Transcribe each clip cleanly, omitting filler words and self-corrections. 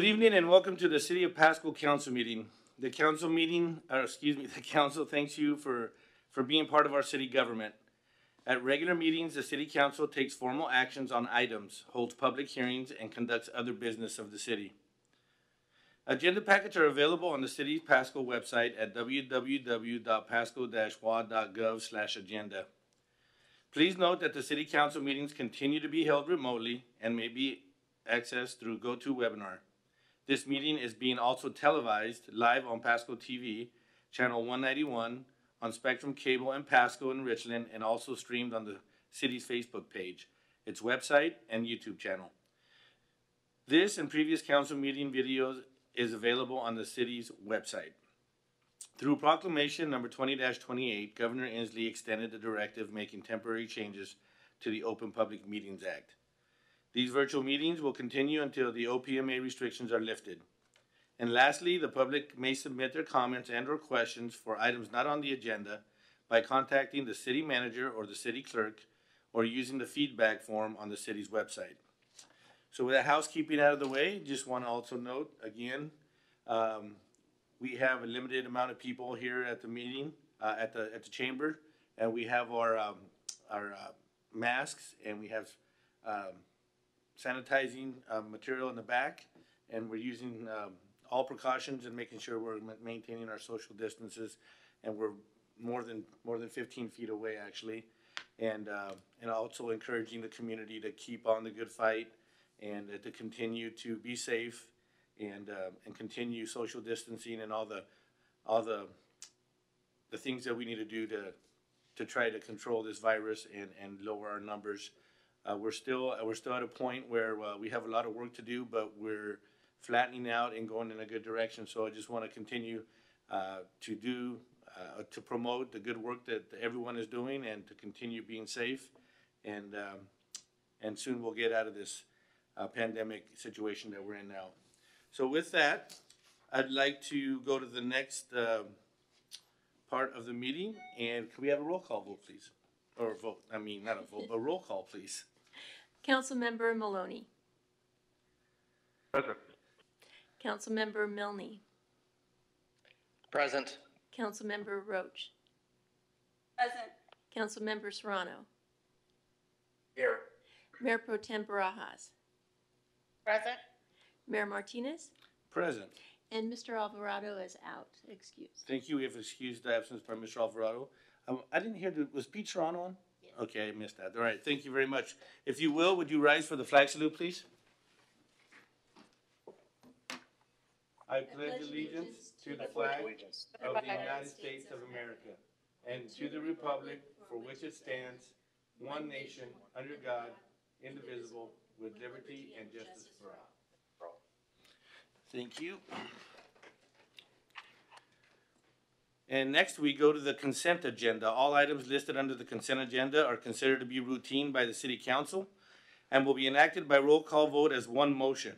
Good evening and welcome to the City of Pasco Council meeting. The Council thanks you for being part of our city government. At regular meetings, the City Council takes formal actions on items, holds public hearings, and conducts other business of the city. Agenda packets are available on the City of Pasco website at www.pasco-wa.gov/agenda. Please note that the City Council meetings continue to be held remotely and may be accessed through GoToWebinar. This meeting is being also televised live on Pasco TV, channel 191, on Spectrum Cable in Pasco and Richland, and also streamed on the city's Facebook page, its website, and YouTube channel. This and previous council meeting videos is available on the city's website. Through proclamation number 20-28, Governor Inslee extended the directive making temporary changes to the Open Public Meetings Act. These virtual meetings will continue until the OPMA restrictions are lifted. And lastly, the public may submit their comments and/or questions for items not on the agenda by contacting the city manager or the city clerk or using the feedback form on the city's website. So with that housekeeping out of the way, just want to also note again, we have a limited amount of people here at the meeting, at the chamber, and we have our masks, and we have sanitizing material in the back, and we're using all precautions and making sure we're maintaining our social distances, and we're more than 15 feet away actually, and also encouraging the community to keep on the good fight and to continue to be safe and continue social distancing and all the things that we need to do to try to control this virus and lower our numbers. We're still at a point where we have a lot of work to do, but we're flattening out and going in a good direction. So I just want to continue to promote the good work that everyone is doing and to continue being safe, and soon we'll get out of this pandemic situation that we're in now. So with that, I'd like to go to the next part of the meeting, and can we have a roll call vote, please? Or vote, I mean, not a vote, but roll call, please. Councilmember Maloney. Present. Councilmember Milne. Present. Councilmember Roach. Present. Councilmember Serrano. Here. Mayor Pro Tem Barajas. Present. Mayor Martinez. Present. And Mr. Alvarado is out. Excused. Thank you. We have excused the absence by Mr. Alvarado. I didn't hear, was Pete Serrano on? Yes. Okay, I missed that. All right, thank you very much. If you will, would you rise for the flag salute, please? I pledge allegiance to the flag of the United States of America and to the republic for which it stands, one nation, under God, indivisible, with liberty and justice for all. Thank you. And next we go to the consent agenda. All items listed under the consent agenda are considered to be routine by the City Council and will be enacted by roll call vote as one motion.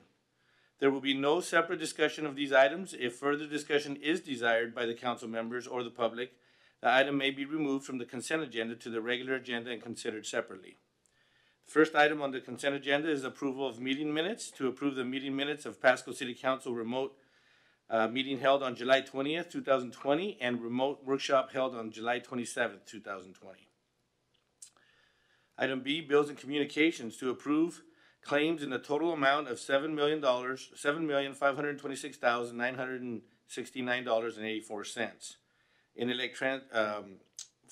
There will be no separate discussion of these items. If further discussion is desired by the council members or the public, the item may be removed from the consent agenda to the regular agenda and considered separately. The first item on the consent agenda is approval of meeting minutes. To approve the meeting minutes of Pasco City Council remote meeting held on July 20th, 2020, and remote workshop held on July 27th, 2020. Item B, bills and communications. To approve claims in the total amount of $7,526,969.84, in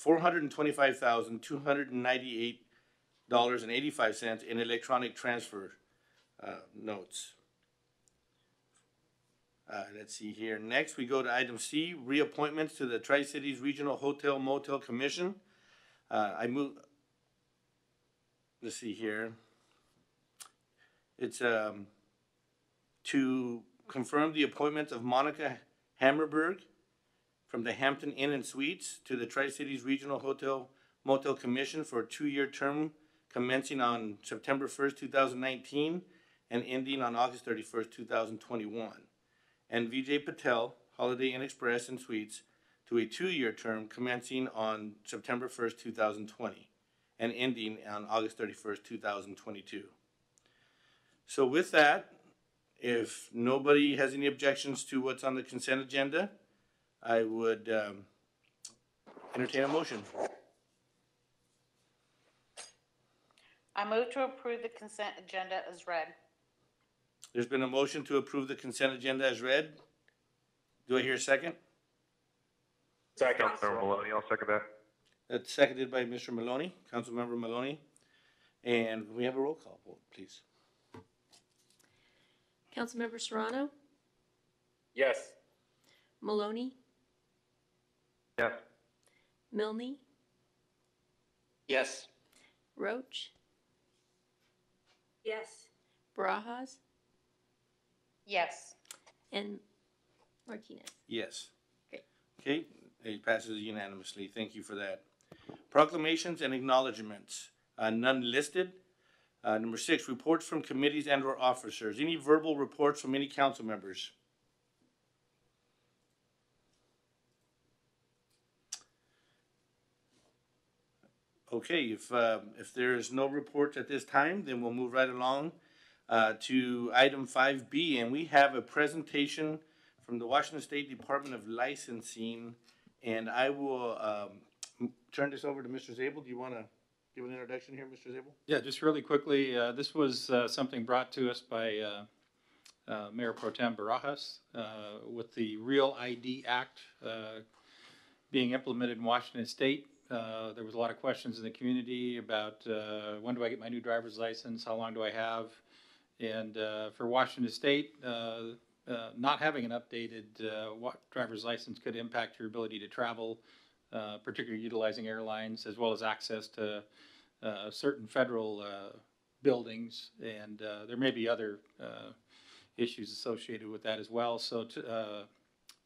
$425,298.85 in electronic transfer notes. Let's see here. Next, we go to item C, reappointments to the Tri-Cities Regional Hotel Motel Commission. Let's see here. It's to confirm the appointments of Monica Hammerberg from the Hampton Inn and Suites to the Tri-Cities Regional Hotel Motel Commission for a 2-year term commencing on September 1st, 2019 and ending on August 31st, 2021. And VJ Patel, Holiday Inn Express and Suites, to a 2-year term commencing on September 1st, 2020 and ending on August 31st, 2022. So with that, If nobody has any objections to what's on the consent agenda, I would entertain a motion. I move to approve the consent agenda as read. There's been a motion to approve the consent agenda as read. Do I hear a second? Second. Councilmember Maloney, I'll second that. That's seconded by Mr. Maloney, Councilmember Maloney. And we have a roll call vote, please. Councilmember Serrano? Yes. Maloney? Yes. Milne? Yes. Roach? Yes. Barajas? Yes. And Martinez? Yes. Great. Okay, it passes unanimously. Thank you for that. Proclamations and acknowledgements. None listed. Number 6, reports from committees and or officers. Any verbal reports from any council members? Okay, if there is no report at this time, then we'll move right along to item 5B, and we have a presentation from the Washington State Department of Licensing, and I will turn this over to Mr. Zabel. Do you want to give an introduction here, Mr. Zabel? Yeah, just really quickly, this was something brought to us by Mayor Pro Tem Barajas with the Real ID Act being implemented in Washington State. There was a lot of questions in the community about when do I get my new driver's license, how long do I have, and for Washington State, not having an updated driver's license could impact your ability to travel, particularly utilizing airlines, as well as access to certain federal buildings, and there may be other issues associated with that as well. So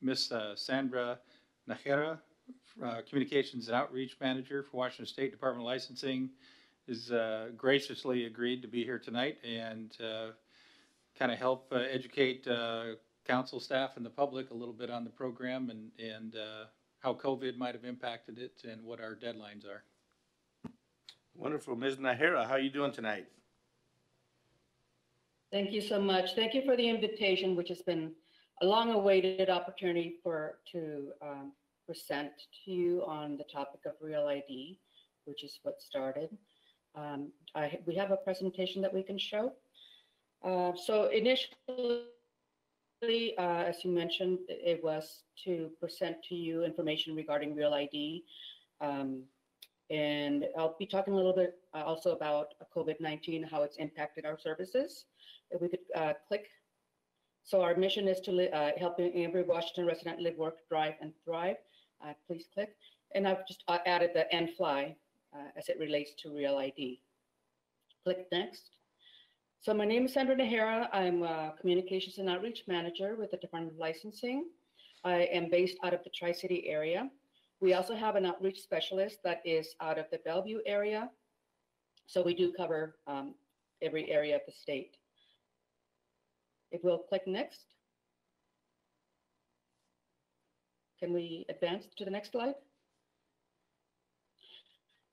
Ms. Sandra Nájera, Communications and Outreach Manager for Washington State Department of Licensing, is graciously agreed to be here tonight and kind of help educate council staff and the public a little bit on the program and how COVID might have impacted it and what our deadlines are. Wonderful. Ms. Nájera, how are you doing tonight? Thank you so much. Thank you for the invitation, which has been a long-awaited opportunity to present to you on the topic of Real ID, which is what started. We have a presentation that we can show. So initially, as you mentioned, it was to present to you information regarding Real ID, and I'll be talking a little bit also about COVID-19, how it's impacted our services. If we could click. So our mission is to helping every Washington resident live, work, drive, and thrive. Please click. And I've just added the and fly as it relates to Real ID. Click next. So my name is Sandra Nájera. I'm a Communications and Outreach Manager with the Department of Licensing. I am based out of the Tri-City area. We also have an outreach specialist that is out of the Bellevue area. So we do cover every area of the state. If we'll click next. Can we advance to the next slide?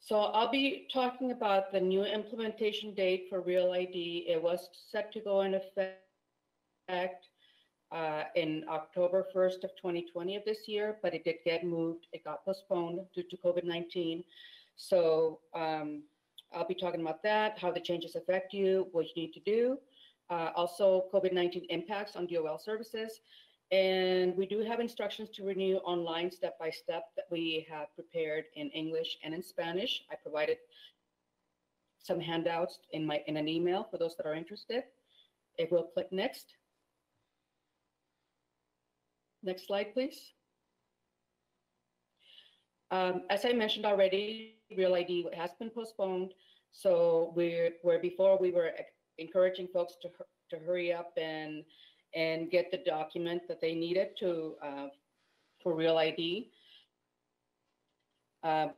So I'll be talking about the new implementation date for Real ID. It was set to go in effect in October 1st of 2020 of this year, but it did get moved. It got postponed due to COVID-19. So I'll be talking about that, how the changes affect you, what you need to do. Also COVID-19 impacts on DOL services. And we do have instructions to renew online step-by-step that we have prepared in English and in Spanish. I provided some handouts in an email for those that are interested. If we'll click next. Next slide, please. As I mentioned already, Real ID has been postponed. So where before we were encouraging folks to hurry up and get the document that they needed for Real ID.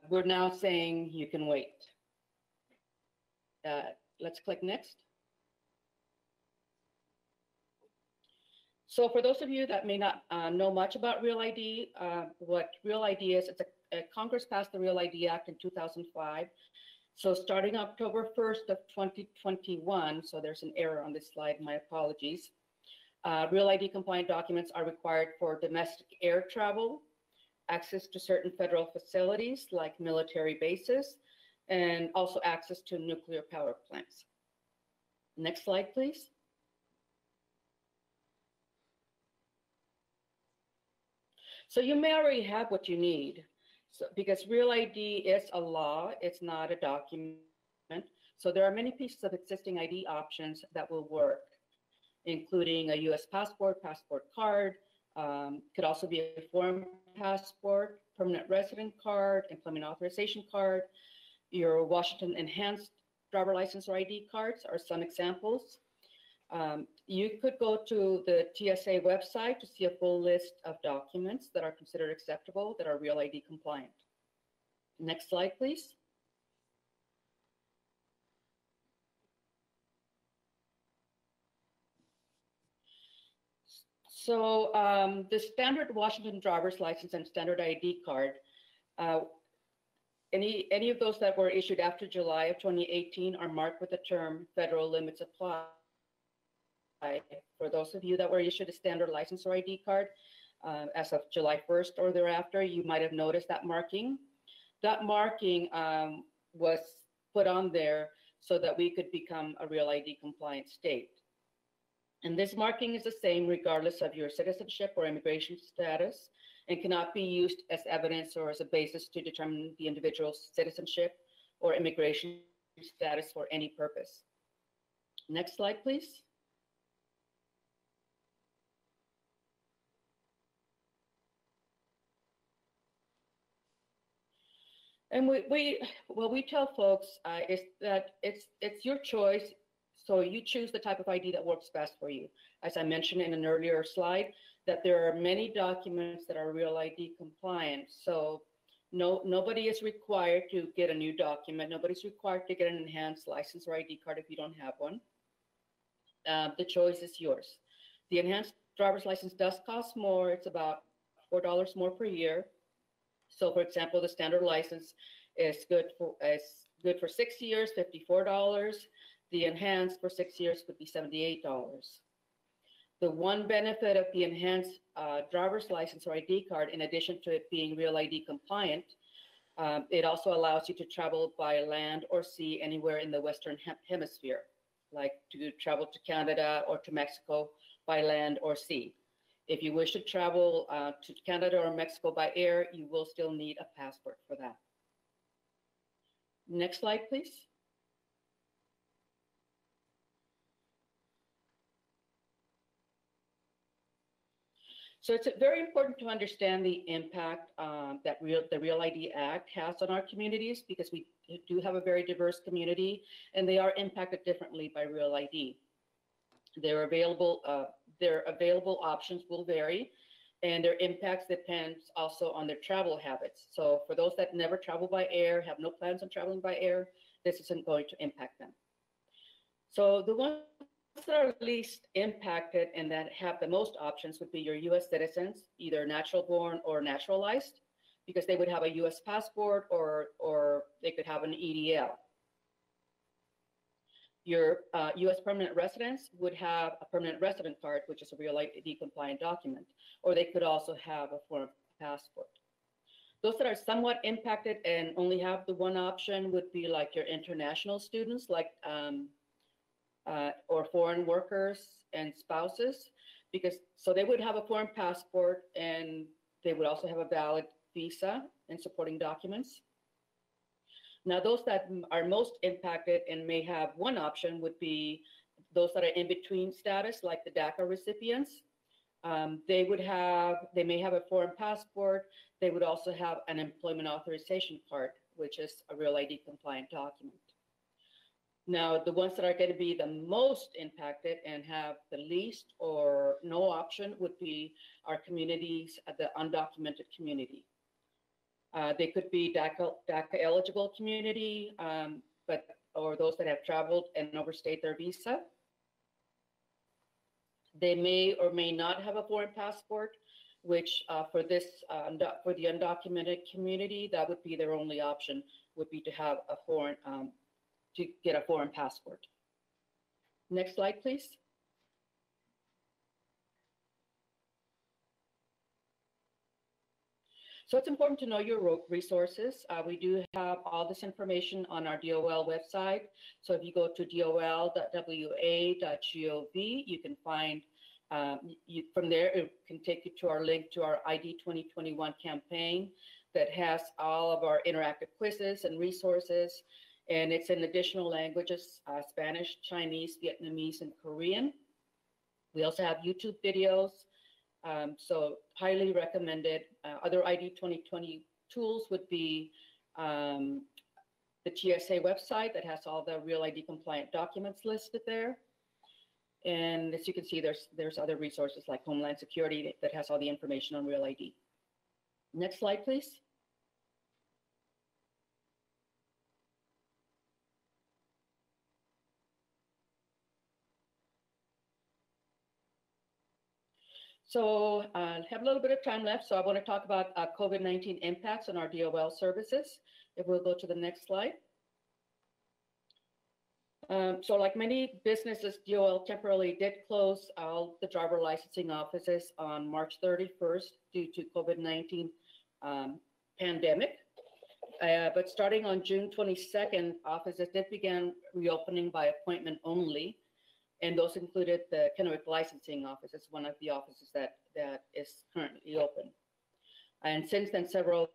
We're now saying you can wait. Let's click next. So for those of you that may not know much about Real ID, what Real ID is, it's Congress passed the Real ID Act in 2005. So starting October 1st of 2021, so there's an error on this slide, my apologies. Real ID compliant documents are required for domestic air travel, access to certain federal facilities like military bases, and also access to nuclear power plants. Next slide, please. So you may already have what you need, so, because Real ID is a law, it's not a document. So there are many pieces of existing ID options that will work, including a U.S. passport, passport card, could also be a foreign passport, permanent resident card, employment authorization card, your Washington enhanced driver license or ID cards are some examples. You could go to the TSA website to see a full list of documents that are considered acceptable that are Real ID compliant. Next slide, please. So the standard Washington driver's license and standard ID card, any of those that were issued after July of 2018 are marked with the term federal limits apply. For those of you that were issued a standard license or ID card as of July 1st or thereafter, you might have noticed that marking. That marking was put on there so that we could become a Real ID compliant state. And this marking is the same regardless of your citizenship or immigration status and cannot be used as evidence or as a basis to determine the individual's citizenship or immigration status for any purpose. Next slide, please. And what we tell folks is that it's your choice. So you choose the type of ID that works best for you. As I mentioned in an earlier slide, that there are many documents that are Real ID compliant. So nobody is required to get a new document. Nobody's required to get an enhanced license or ID card if you don't have one. The choice is yours. The enhanced driver's license does cost more. It's about $4 more per year. So for example, the standard license is good for 6 years, $54. The enhanced for 6 years would be $78. The one benefit of the enhanced driver's license or ID card, in addition to it being Real ID compliant, it also allows you to travel by land or sea anywhere in the Western Hemisphere, like to travel to Canada or to Mexico by land or sea. If you wish to travel to Canada or Mexico by air, you will still need a passport for that. Next slide, please. So it's very important to understand the impact that the Real ID Act has on our communities, because we do have a very diverse community and they are impacted differently by Real ID. Their available options will vary and their impacts depends also on their travel habits. So for those that never travel by air, have no plans on traveling by air, this isn't going to impact them. So the one that are least impacted and that have the most options would be your U.S. citizens, either natural born or naturalized, because they would have a U.S. passport or they could have an EDL. Your U.S. permanent residents would have a permanent resident card, which is a Real ID compliant document, or they could also have a foreign passport. Those that are somewhat impacted and only have the one option would be like your international students, like or foreign workers and spouses, because so they would have a foreign passport and they would also have a valid visa and supporting documents. Now, those that are most impacted and may have one option would be those that are in between status, like the DACA recipients. They may have a foreign passport. They would also have an employment authorization card, which is a Real ID compliant document. Now, the ones that are going to be the most impacted and have the least or no option would be our communities, the undocumented community. They could be DACA eligible community, or those that have traveled and overstayed their visa. They may or may not have a foreign passport, which for the undocumented community, that would be their only option, would be to have a foreign to get a foreign passport. Next slide, please. So it's important to know your resources. We do have all this information on our DOL website. So if you go to dol.wa.gov, you can find, from there, it can take you to our link to our ID 2021 campaign that has all of our interactive quizzes and resources. And it's in additional languages, Spanish, Chinese, Vietnamese, and Korean. We also have YouTube videos. So highly recommended. Other ID 2020 tools would be the TSA website that has all the real ID compliant documents listed there. And as you can see, there's other resources like Homeland Security that has all the information on real ID. Next slide, please. So I have a little bit of time left, so I want to talk about COVID-19 impacts on our DOL services. If we'll go to the next slide. So like many businesses, DOL temporarily did close all the driver licensing offices on March 31st due to COVID-19 pandemic. But starting on June 22nd, offices did begin reopening by appointment only. And those included the Kennewick licensing office. It's one of the offices that is currently open. And since then, several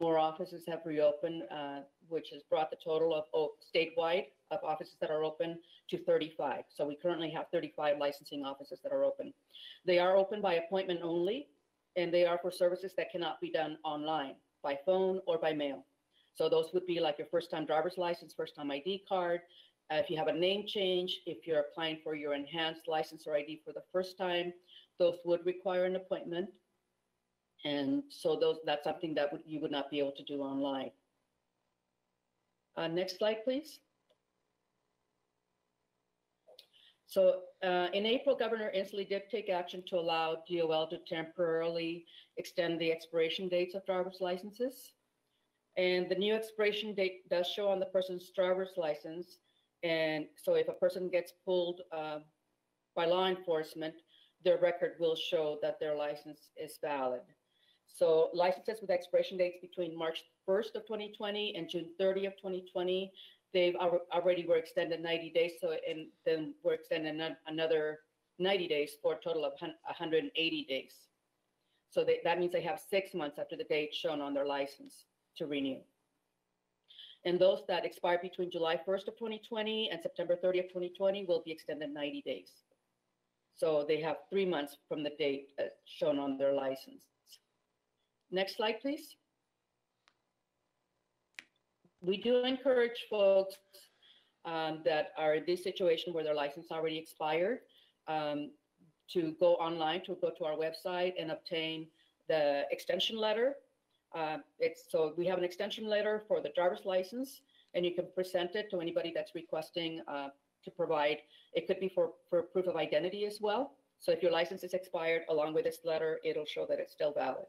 more offices have reopened, which has brought the total of statewide of offices that are open to 35. So we currently have 35 licensing offices that are open. They are open by appointment only, and they are for services that cannot be done online, by phone or by mail. So those would be like your first-time driver's license, first-time ID card. If you have a name change, if you're applying for your enhanced license or ID for the first time, those would require an appointment. And so that's something that you would not be able to do online. Next slide, please. So in April, Governor Inslee did take action to allow DOL to temporarily extend the expiration dates of driver's licenses. And the new expiration date does show on the person's driver's license. And so if a person gets pulled by law enforcement, their record will show that their license is valid. So licenses with expiration dates between March 1st of 2020 and June 30 of 2020, they've already were extended 90 days. So and then we're extending another 90 days for a total of 180 days. So that means they have 6 months after the date shown on their license to renew. And those that expire between July 1st of 2020 and September 30th of 2020 will be extended 90 days. So they have 3 months from the date shown on their license. Next slide, please. We do encourage folks that are in this situation where their license already expired to go online, to go to our website and obtain the extension letter. So we have an extension letter for the driver's license, and you can present it to anybody that's requesting to provide. It could be for proof of identity as well. So if your license is expired, along with this letter, it'll show that it's still valid.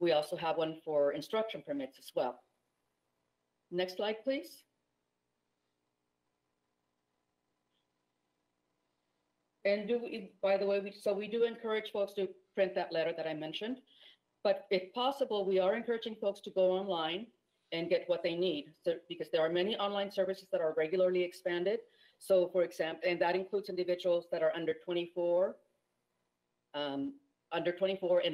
We also have one for instruction permits as well. Next slide, please. And by the way, we do encourage folks to print that letter that I mentioned. But if possible, we are encouraging folks to go online and get what they need, so, because there are many online services that are regularly expanded. So for example, and that includes individuals that are under 24 and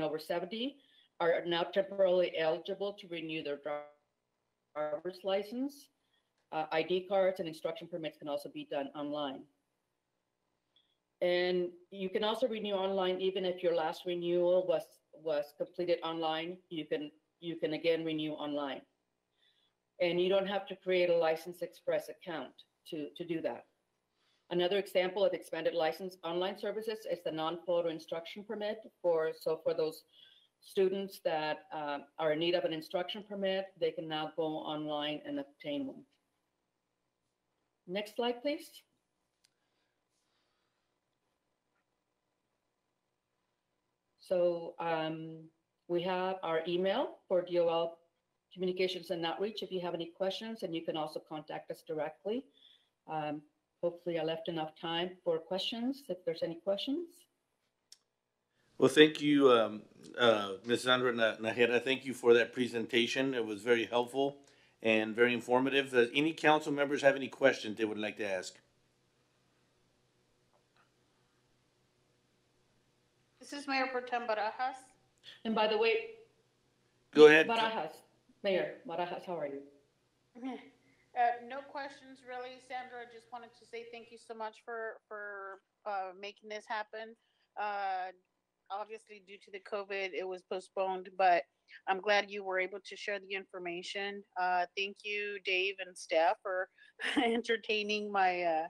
over 70 are now temporarily eligible to renew their driver's license. ID cards and instruction permits can also be done online. And you can also renew online even if your last renewal was completed online. You can again renew online. And you don't have to create a License Express account to do that. Another example of expanded license online services is the non-photo instruction permit. For those students that are in need of an instruction permit, they can now go online and obtain one. Next slide, please. So we have our email for DOL communications and outreach if you have any questions, and you can also contact us directly. Hopefully I left enough time for questions if there's any questions. Well, thank you, Ms. Sandra Nájera. Thank you for that presentation. It was very helpful and very informative. Does any council members have any questions they would like to ask? This is Mayor Pro Tem Barajas. And by the way, go ahead. Barajas, Mayor Barajas, how are you? No questions really, Sandra. Just wanted to say thank you so much for making this happen. Obviously, due to the COVID, it was postponed, but I'm glad you were able to share the information. Thank you, Dave and staff, for entertaining my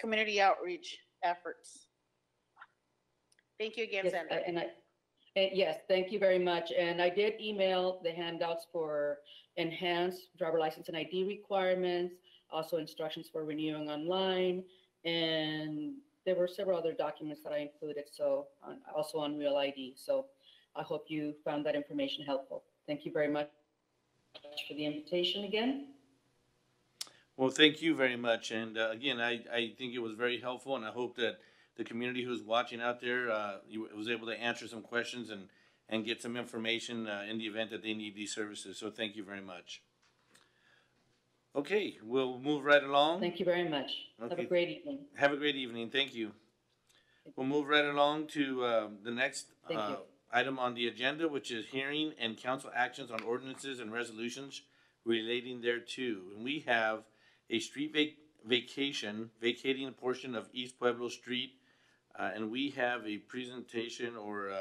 community outreach efforts. Thank you again, yes, Sandra. Yes, thank you very much. And I did email the handouts for enhanced driver license and ID requirements, also instructions for renewing online, and there were several other documents that I included, so also on Real ID. So I hope you found that information helpful. Thank you very much for the invitation again. Well, thank you very much. And again, I think it was very helpful, and I hope that the community who's watching out there was able to answer some questions and get some information in the event that they need these services. So thank you very much. Okay, we'll move right along. Thank you very much. Okay. Have a great evening. Have a great evening. Thank you. We'll move right along to the next item on the agenda, which is hearing and council actions on ordinances and resolutions relating thereto. And we have a street vacating a portion of East Pueblo Street, and we have a presentation or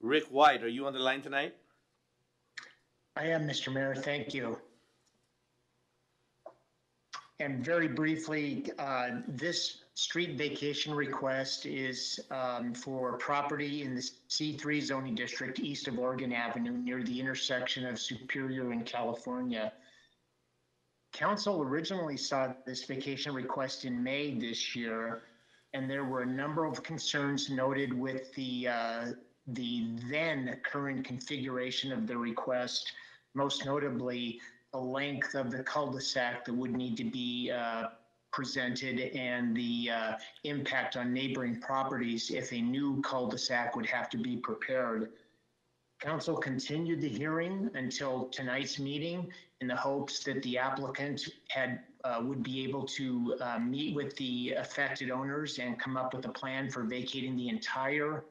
Rick White. Are you on the line tonight? I am, Mr. Mayor. Thank you. And very briefly, this street vacation request is for property in the C3 zoning district east of Oregon Avenue near the intersection of Superior and California. Council originally sought this vacation request in May this year, and there were a number of concerns noted with the then current configuration of the request, most notably the length of the cul-de-sac that would need to be presented and the impact on neighboring properties if a new cul-de-sac would have to be prepared. Council continued the hearing until tonight's meeting in the hopes that the applicant would be able to meet with the affected owners and come up with a plan for vacating the entire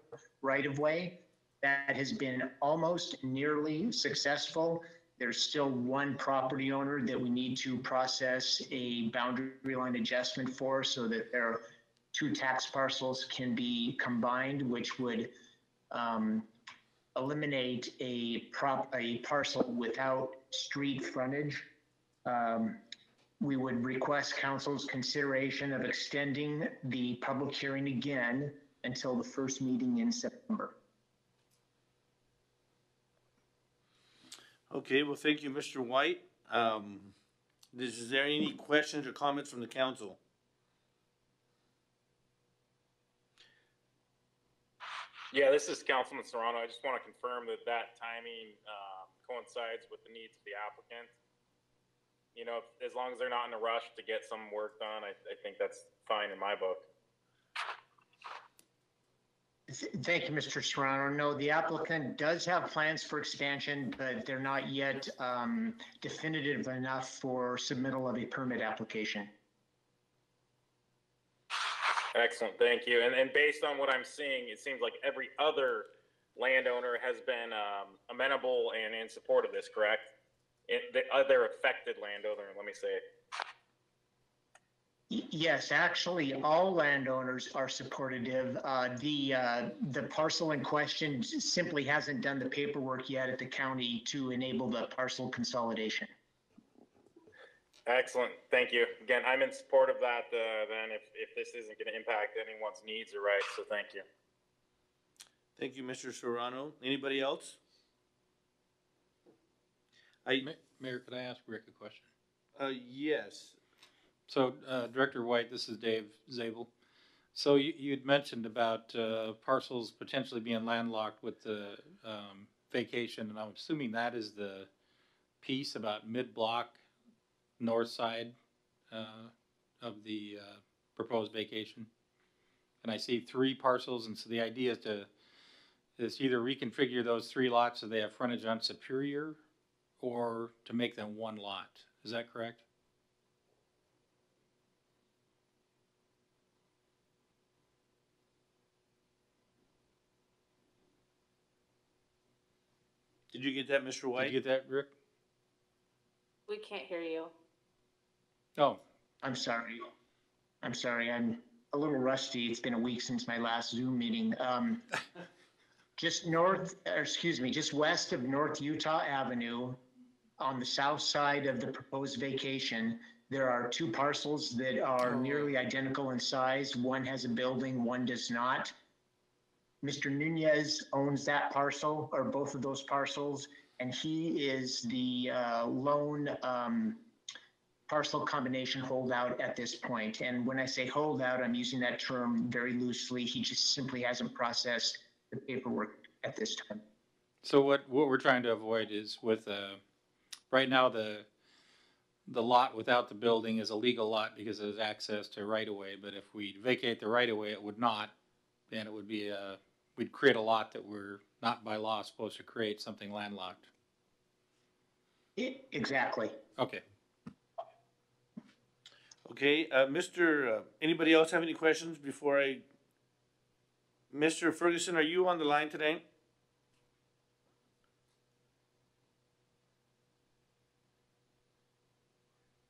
right-of-way. That has been almost nearly successful. There's still one property owner that we need to process a boundary line adjustment for so that their two tax parcels can be combined, which would eliminate a parcel without street frontage. We would request council's consideration of extending the public hearing again until the first meeting in September. Okay, well, thank you, Mr. White. Is there any questions or comments from the council? Yeah, this is Councilman Serrano. I just want to confirm that that timing coincides with the needs of the applicant. You know, as long as they're not in a rush to get some work done, I think that's fine in my book. Thank you, Mr. Serrano. No, the applicant does have plans for expansion, but they're not yet definitive enough for submittal of a permit application. Excellent. Thank you. And based on what I'm seeing, it seems like every other landowner has been amenable and in support of this, correct? The other affected landowner, let me say it. Yes, actually, all landowners are supportive. The parcel in question simply hasn't done the paperwork yet at the county to enable the parcel consolidation. Excellent. Thank you. Again, I'm in support of that, then, if this isn't going to impact anyone's needs or rights, so thank you. Thank you, Mr. Serrano. Anybody else? Mayor, could I ask Rick a question? Yes. So, Director White, this is Dave Zabel. So, you had mentioned about parcels potentially being landlocked with the vacation, and I'm assuming that is the piece about mid-block north side of the proposed vacation. and I see three parcels, and so the idea is to either reconfigure those three lots so they have frontage on Superior, or to make them one lot. Is that correct? Did you get that, Mr. White? Did you get that, Rick? We can't hear you. Oh. I'm sorry. I'm sorry. I'm a little rusty. It's been a week since my last Zoom meeting. Just north, or excuse me, just west of North Utah Avenue, on the south side of the proposed vacation, there are two parcels that are nearly identical in size. One has a building, one does not. Mr. Nunez owns that parcel, or both of those parcels, and he is the lone parcel combination holdout at this point. And when I say holdout, I'm using that term very loosely. He just simply hasn't processed the paperwork at this time. So what we're trying to avoid is with, right now the lot without the building is a legal lot because there's access to right-of-way, but if we vacate the right-of-way, it would not, and it would be a, we'd create a lot that we're not by law supposed to create, something landlocked. Exactly. Okay. Okay, anybody else have any questions before I, Mr. Ferguson, are you on the line today?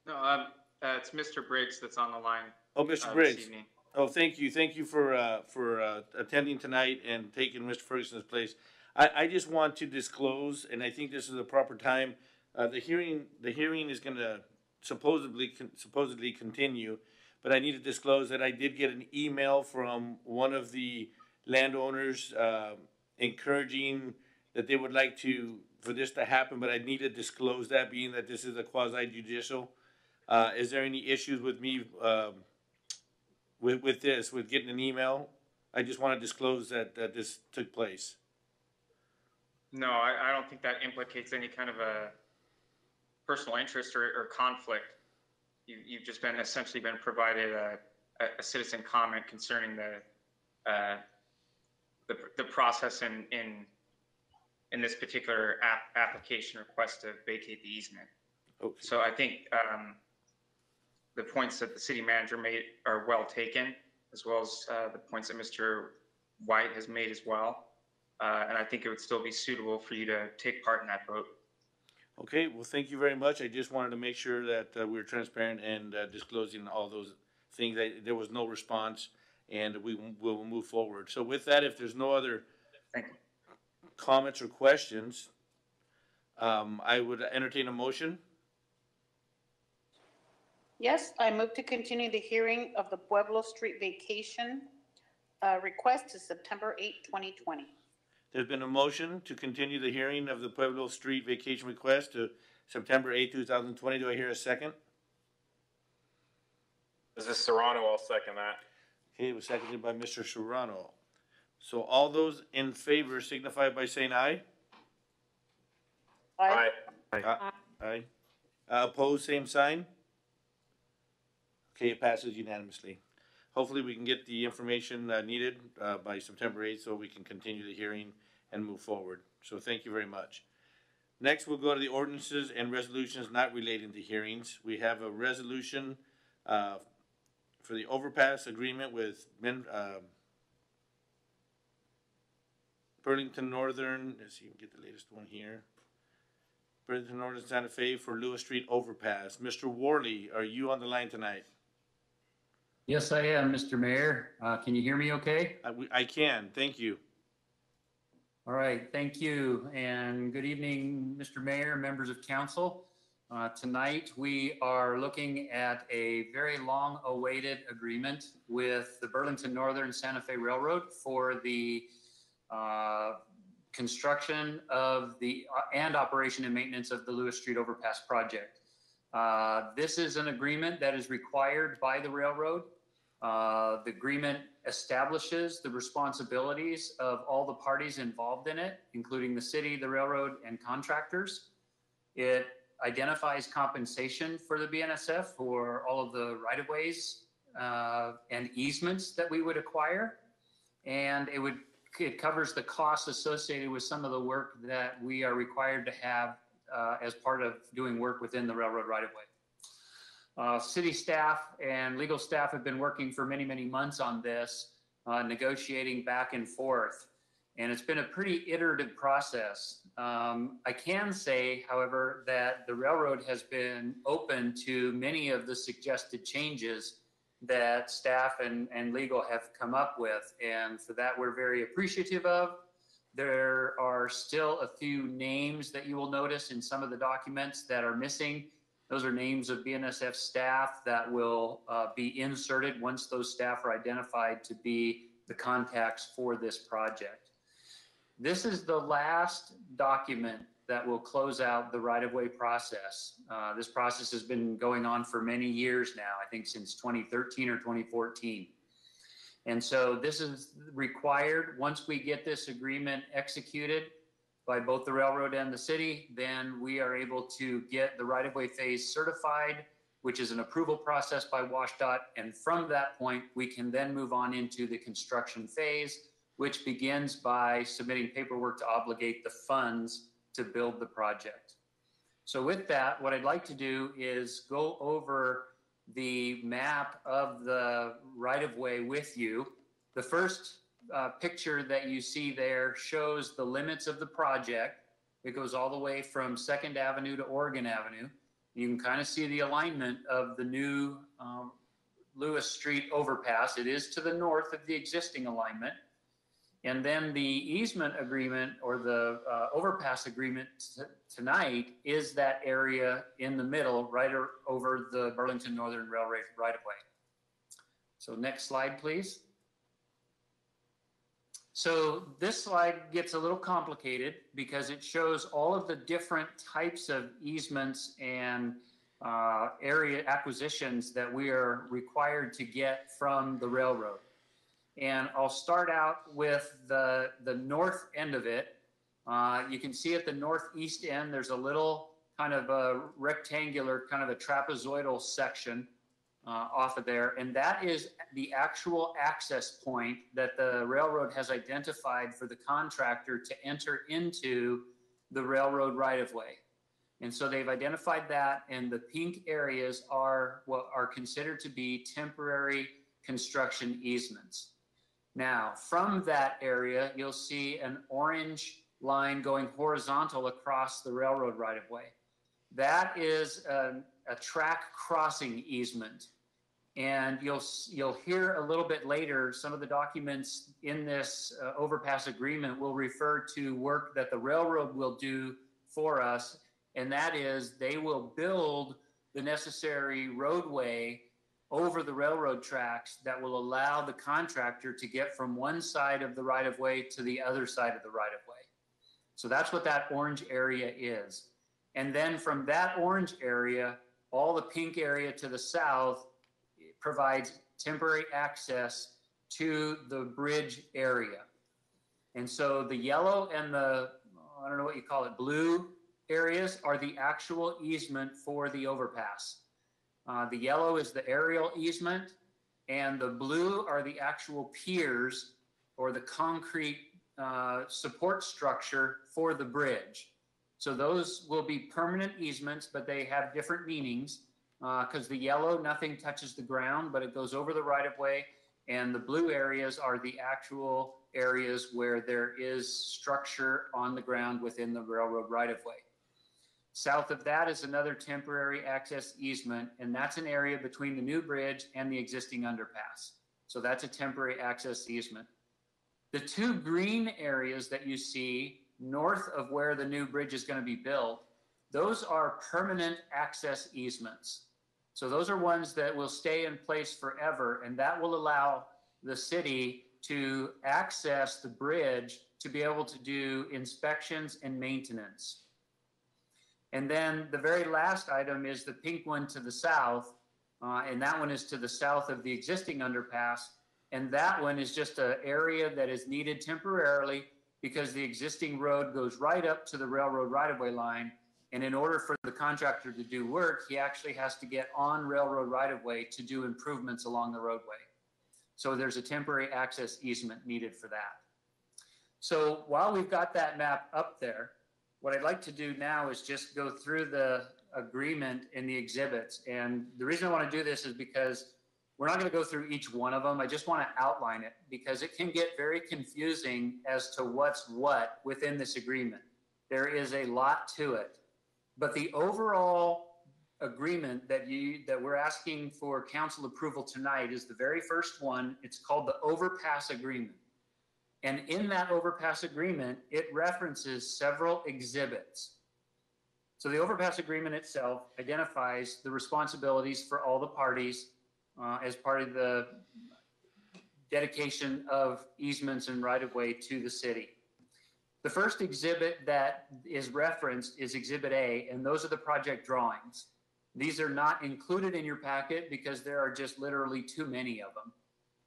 No, it's Mr. Briggs that's on the line. Oh, Mr. Briggs. This evening. Oh, thank you. Thank you for attending tonight and taking Mr. Ferguson's place. I just want to disclose, and I think this is the proper time, the hearing is going to supposedly continue, but I need to disclose that I did get an email from one of the landowners encouraging that they would like to, for this to happen, but I need to disclose that being that this is a quasi-judicial. Is there any issues with me with getting an email? I just want to disclose that, this took place. No, I don't think that implicates any kind of a personal interest or conflict. You've just been essentially been provided a citizen comment concerning the process in this particular application request to vacate the easement. Okay. So I think the points that the city manager made are well taken, as well as the points that Mr. White has made as well. And I think it would still be suitable for you to take part in that vote. Okay, well, thank you very much. I just wanted to make sure that we were transparent and disclosing all those things. There was no response, and we will move forward. So with that, if there's no other comments or questions, I would entertain a motion. Yes, I move to continue the hearing of the Pueblo Street vacation request to September 8, 2020. There's been a motion to continue the hearing of the Pueblo Street vacation request to September 8, 2020. Do I hear a second? This is Serrano. I'll second that. Okay, it was seconded by Mr. Serrano. So all those in favor signify by saying aye. Aye. Aye. Aye. Aye. Opposed, same sign. Okay, it passes unanimously. Hopefully we can get the information needed by September 8th so we can continue the hearing and move forward. So thank you very much. Next, we'll go to the ordinances and resolutions not relating to hearings. We have a resolution for the overpass agreement with Burlington Northern. Let's see if we can get the latest one here. Burlington Northern Santa Fe for Lewis Street Overpass. Mr. Worley, are you on the line tonight? Yes, I am, Mr. Mayor. Can you hear me okay? I can. Thank you. All right. Thank you. And good evening, Mr. Mayor, members of council. Tonight, we are looking at a very long-awaited agreement with the Burlington Northern Santa Fe Railroad for the construction of the and operation and maintenance of the Lewis Street Overpass project. This is an agreement that is required by the railroad. The agreement establishes the responsibilities of all the parties involved in it, including the city, the railroad, and contractors. It identifies compensation for the BNSF for all of the right-of-ways and easements that we would acquire. And it covers the costs associated with some of the work that we are required to have as part of doing work within the railroad right-of-way. City staff and legal staff have been working for many, many months on this, negotiating back and forth. And it's been a pretty iterative process. I can say, however, that the railroad has been open to many of the suggested changes that staff and legal have come up with. And for that, we're very appreciative of. There are still a few names that you will notice in some of the documents that are missing. Those are names of BNSF staff that will be inserted once those staff are identified to be the contacts for this project. This is the last document that will close out the right-of-way process. This process has been going on for many years now, I think since 2013 or 2014. And so this is required. Once we get this agreement executed by both the railroad and the city, then we are able to get the right-of-way phase certified, which is an approval process by WSDOT. And from that point, we can then move on into the construction phase, which begins by submitting paperwork to obligate the funds to build the project. So with that, what I'd like to do is go over the map of the right-of-way with you. The first picture that you see there shows the limits of the project. It goes all the way from 2nd Avenue to Oregon Avenue. You can kind of see the alignment of the new Lewis Street overpass. It is to the north of the existing alignment. And then the easement agreement or the overpass agreement tonight is that area in the middle right over the Burlington Northern Railway right-of-way. So next slide, please. So this slide gets a little complicated because it shows all of the different types of easements and area acquisitions that we are required to get from the railroad. And I'll start out with the north end of it. You can see at the northeast end, there's a little kind of a rectangular, kind of a trapezoidal section off of there. And that is the actual access point that the railroad has identified for the contractor to enter into the railroad right-of-way. And so they've identified that, and the pink areas are what are considered to be temporary construction easements. Now, from that area, you'll see an orange line going horizontal across the railroad right-of-way. That is a track crossing easement. And you'll hear a little bit later, some of the documents in this overpass agreement will refer to work that the railroad will do for us. And that is they will build the necessary roadway over the railroad tracks that will allow the contractor to get from one side of the right-of-way to the other side of the right-of-way. So that's what that orange area is. And then from that orange area, all the pink area to the south provides temporary access to the bridge area. And so the yellow and the, I don't know what you call it, blue areas are the actual easement for the overpass. The yellow is the aerial easement, and the blue are the actual piers or the concrete support structure for the bridge. So those will be permanent easements, but they have different meanings because the yellow, nothing touches the ground, but it goes over the right-of-way, and the blue areas are the actual areas where there is structure on the ground within the railroad right-of-way. South of that is another temporary access easement, and that's an area between the new bridge and the existing underpass. So that's a temporary access easement. The two green areas that you see north of where the new bridge is going to be built, those are permanent access easements. So those are ones that will stay in place forever, and that will allow the city to access the bridge to be able to do inspections and maintenance. And then the very last item is the pink one to the south, and that one is to the south of the existing underpass. And that one is just an area that is needed temporarily because the existing road goes right up to the railroad right-of-way line, And in order for the contractor to do work, he actually has to get on railroad right-of-way to do improvements along the roadway. So there's a temporary access easement needed for that. So while we've got that map up there, what I'd like to do now is just go through the agreement in the exhibits. And the reason I want to do this is because we're not going to go through each one of them. I just want to outline it because it can get very confusing as to what's what within this agreement. There is a lot to it. But the overall agreement that we're asking for council approval tonight is the very first one. It's called the Overpass Agreement. And in that Overpass Agreement, it references several exhibits. So the Overpass Agreement itself identifies the responsibilities for all the parties as part of the dedication of easements and right-of-way to the city. The first exhibit that is referenced is Exhibit A, and those are the project drawings. These are not included in your packet because there are just literally too many of them.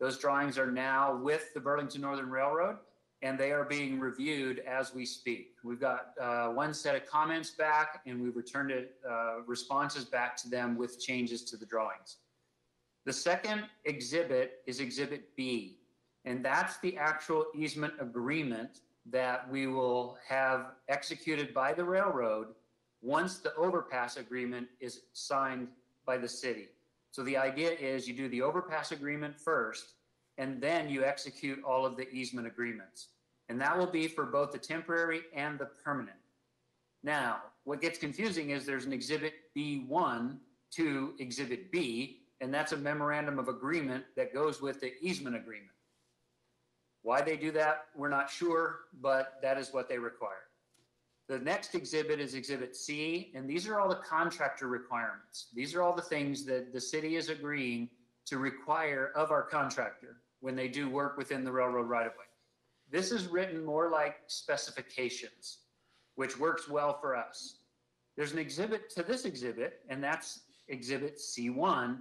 Those drawings are now with the Burlington Northern Railroad, and they are being reviewed as we speak. We've got one set of comments back, and we've returned responses back to them with changes to the drawings. The second exhibit is Exhibit B, and that's the actual easement agreement that we will have executed by the railroad once the overpass agreement is signed by the city. So the idea is you do the overpass agreement first, and then you execute all of the easement agreements. And that will be for both the temporary and the permanent. Now, what gets confusing is there's an Exhibit B1 to Exhibit B, and that's a memorandum of agreement that goes with the easement agreement. Why they do that, we're not sure, but that is what they require. The next exhibit is Exhibit C, and these are all the contractor requirements. These are all the things that the city is agreeing to require of our contractor when they do work within the railroad right-of-way. This is written more like specifications, which works well for us. There's an exhibit to this exhibit, and that's Exhibit C1,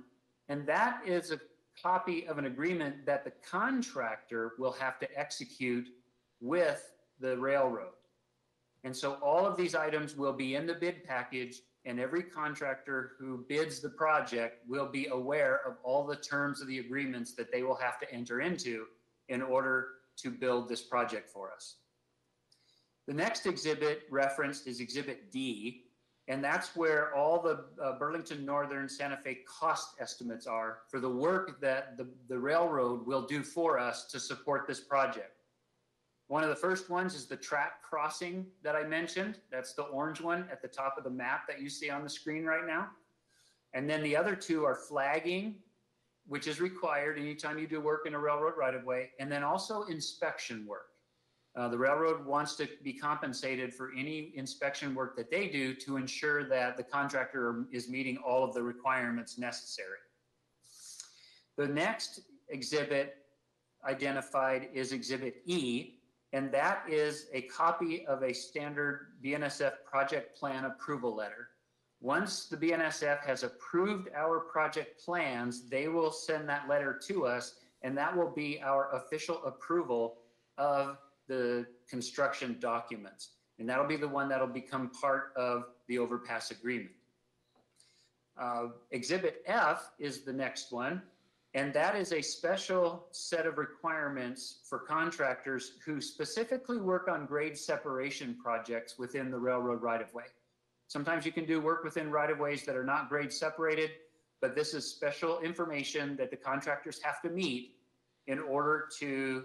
and that is a copy of an agreement that the contractor will have to execute with the railroad. And so all of these items will be in the bid package, and every contractor who bids the project will be aware of all the terms of the agreements that they will have to enter into in order to build this project for us. The next exhibit referenced is Exhibit D, and that's where all the Burlington Northern Santa Fe cost estimates are for the work that the railroad will do for us to support this project. One of the first ones is the track crossing that I mentioned. That's the orange one at the top of the map that you see on the screen right now. And then the other two are flagging, which is required anytime you do work in a railroad right-of-way, and then also inspection work. The railroad wants to be compensated for any inspection work that they do to ensure that the contractor is meeting all of the requirements necessary. The next exhibit identified is Exhibit E, and that is a copy of a standard BNSF project plan approval letter. Once the BNSF has approved our project plans, they will send that letter to us, and that will be our official approval of the construction documents. And that'll be the one that'll become part of the overpass agreement. Exhibit F is the next one. And that is a special set of requirements for contractors who specifically work on grade separation projects within the railroad right-of-way. Sometimes you can do work within right-of-ways that are not grade separated, but this is special information that the contractors have to meet in order to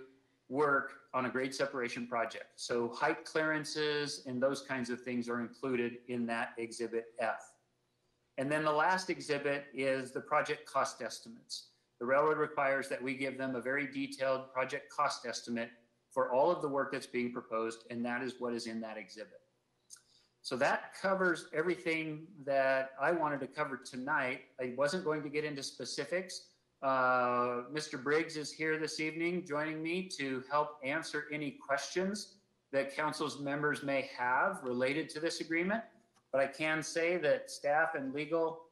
work on a grade separation project. So height clearances and those kinds of things are included in that Exhibit F. And then the last exhibit is the project cost estimates. The railroad requires that we give them a very detailed project cost estimate for all of the work that's being proposed, and that is what is in that exhibit. So that covers everything that I wanted to cover tonight. I wasn't going to get into specifics. Mr. Briggs is here this evening joining me to help answer any questions that council's members may have related to this agreement. But I can say that staff and legal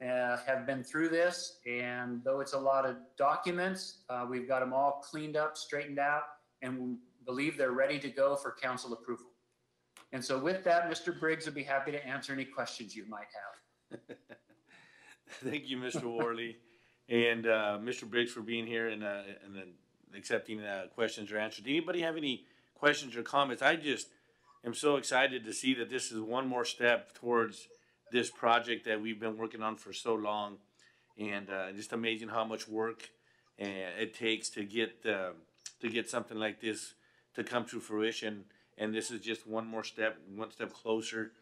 have been through this, and though it's a lot of documents, we've got them all cleaned up, straightened out, and we believe they're ready to go for council approval. And so with that, Mr. Briggs would be happy to answer any questions you might have. Thank you, Mr. Worley, and Mr. Briggs for being here and accepting questions or answers. Did anybody have any questions or comments? I just am so excited to see that this is one more step towards this project that we've been working on for so long, and just amazing how much work it takes to get something like this to come to fruition. And this is just one more step, one step closer,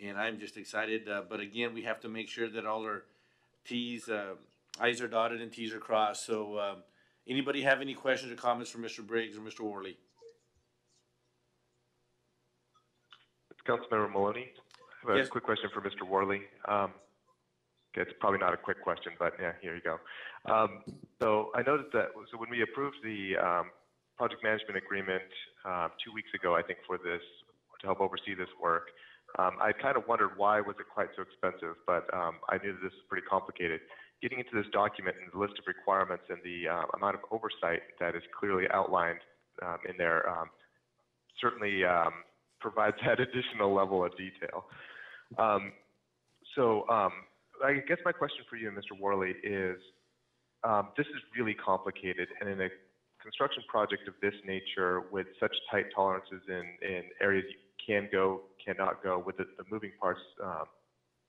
and I'm just excited. But again, we have to make sure that all our T's, I's are dotted and T's are crossed. So anybody have any questions or comments for Mr. Briggs or Mr. Worley? Councilmember Maloney, I have a quick question for Mr. Worley. It's probably not a quick question, but yeah, here you go. So I noticed that so when we approved the project management agreement 2 weeks ago, I think, for this, to help oversee this work, I kind of wondered why was it quite so expensive, but I knew that this was pretty complicated. Getting into this document and the list of requirements and the amount of oversight that is clearly outlined in there certainly provides that additional level of detail. I guess my question for you, Mr. Worley, is this is really complicated, and in a construction project of this nature with such tight tolerances in areas you can go, cannot go, with the moving parts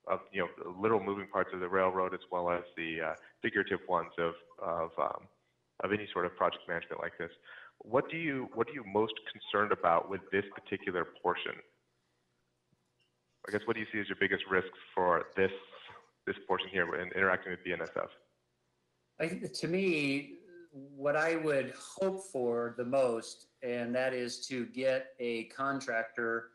of, you know, the literal moving parts of the railroad as well as the figurative ones of any sort of project management like this. What are you most concerned about with this particular portion? I guess what do you see as your biggest risks for this portion here in interacting with BNSF? I think to me, what I would hope for the most, and that is to get a contractor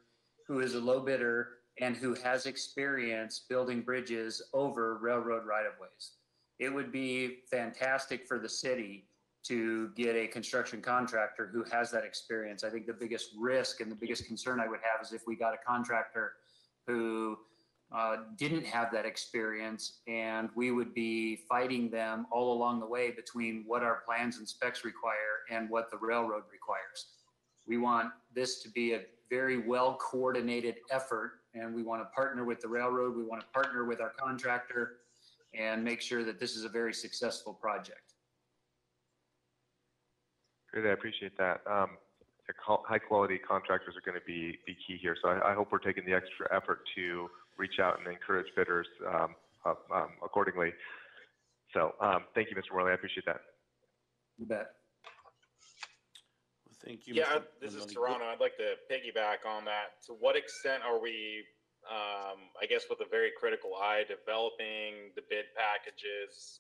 who is a low bidder and who has experience building bridges over railroad right-of-ways. It would be fantastic for the city to get a construction contractor who has that experience. I think the biggest risk and the biggest concern I would have is if we got a contractor who didn't have that experience, and we would be fighting them all along the way between what our plans and specs require and what the railroad requires. We want this to be a very well coordinated effort, and we want to partner with the railroad, we want to partner with our contractor, and make sure that this is a very successful project. Great, I appreciate that. High quality contractors are going to be key here, so I hope we're taking the extra effort to reach out and encourage bidders accordingly. So thank you, Mr. Worley. I appreciate that. You bet. Well, thank you. Yeah, this is Toronto. I'd like to piggyback on that. To what extent are we, I guess with a very critical eye, developing the bid packages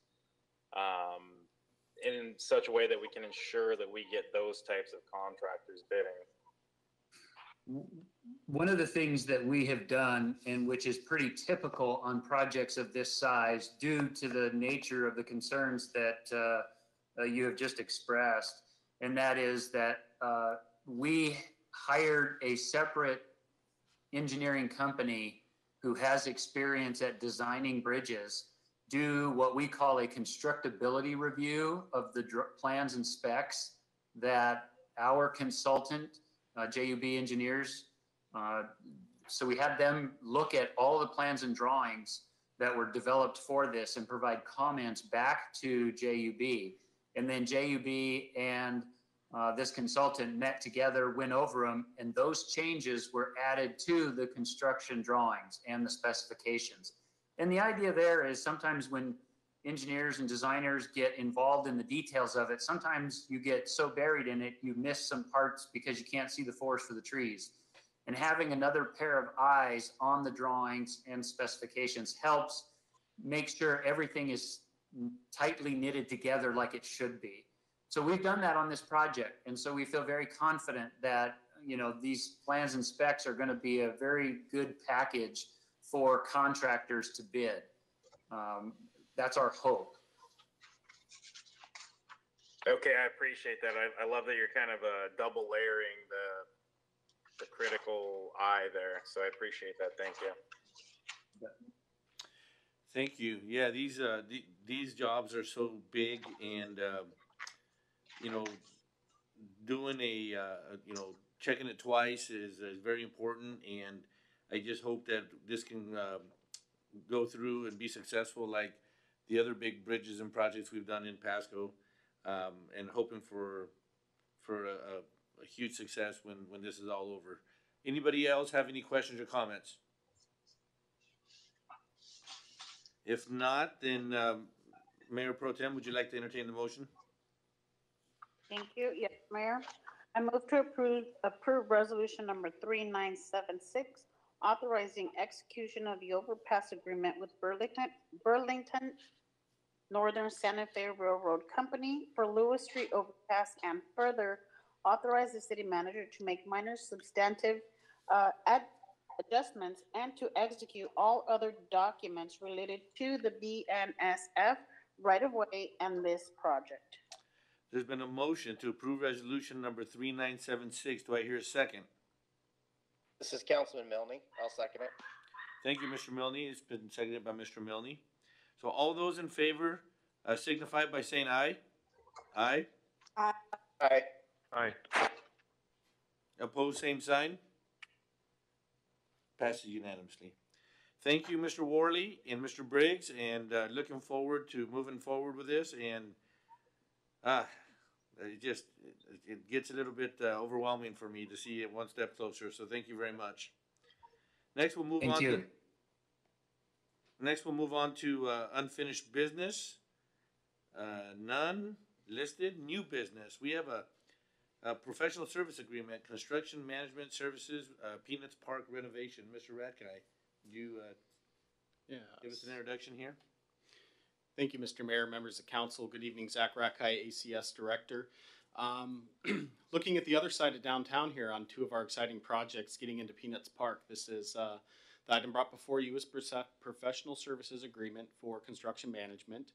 in such a way that we can ensure that we get those types of contractors bidding? One of the things that we have done, and which is pretty typical on projects of this size due to the nature of the concerns that you have just expressed, and that is that we hired a separate engineering company who has experience at designing bridges, do what we call a constructability review of the plans and specs that our consultant, JUB Engineers, so we had them look at all the plans and drawings that were developed for this and provide comments back to JUB. And then JUB and this consultant met together, went over them, and those changes were added to the construction drawings and the specifications. And the idea there is sometimes when engineers and designers get involved in the details of it, sometimes you get so buried in it, you miss some parts because you can't see the forest for the trees. And having another pair of eyes on the drawings and specifications helps make sure everything is tightly knitted together like it should be. So we've done that on this project. And so we feel very confident that, you know, these plans and specs are going to be a very good package for contractors to bid. That's our hope. Okay, I appreciate that. I love that you're kind of double layering the critical eye there. So I appreciate that. Thank you. Thank you. Yeah, these jobs are so big, and you know, doing a you know, checking it twice is very important, and I just hope that this can go through and be successful like the other big bridges and projects we've done in Pasco, and hoping for a huge success when this is all over. Anybody else have any questions or comments? If not, then Mayor Pro Tem, would you like to entertain the motion? Thank you. Yes, Mayor. I move to approve resolution number 3976, authorizing execution of the overpass agreement with Burlington Northern Santa Fe Railroad Company for Lewis Street Overpass, and further authorize the city manager to make minor substantive adjustments and to execute all other documents related to the BNSF right-of-way and this project. There's been a motion to approve resolution number 3976. Do I hear a second? This is Councilman Milne. I'll second it. Thank you, Mr. Milne. It's been seconded by Mr. Milne. So all those in favor signify by saying aye. Aye. Aye. Aye. Aye. Opposed, same sign. Passes unanimously. Thank you, Mr. Worley and Mr. Briggs, and looking forward to moving forward with this. And it gets a little bit overwhelming for me to see it one step closer. So thank you very much. Next, we'll move on to unfinished business. None listed. New business. We have a professional service agreement, construction management services, Peanuts Park renovation. Mr. Ratkai, would you give us an introduction here? Thank you, Mr. Mayor, members of council. Good evening, Zach Ratkai, ACS Director. Looking at the other side of downtown here on two of our exciting projects getting into Peanuts Park. This is the item brought before you is professional services agreement for construction management.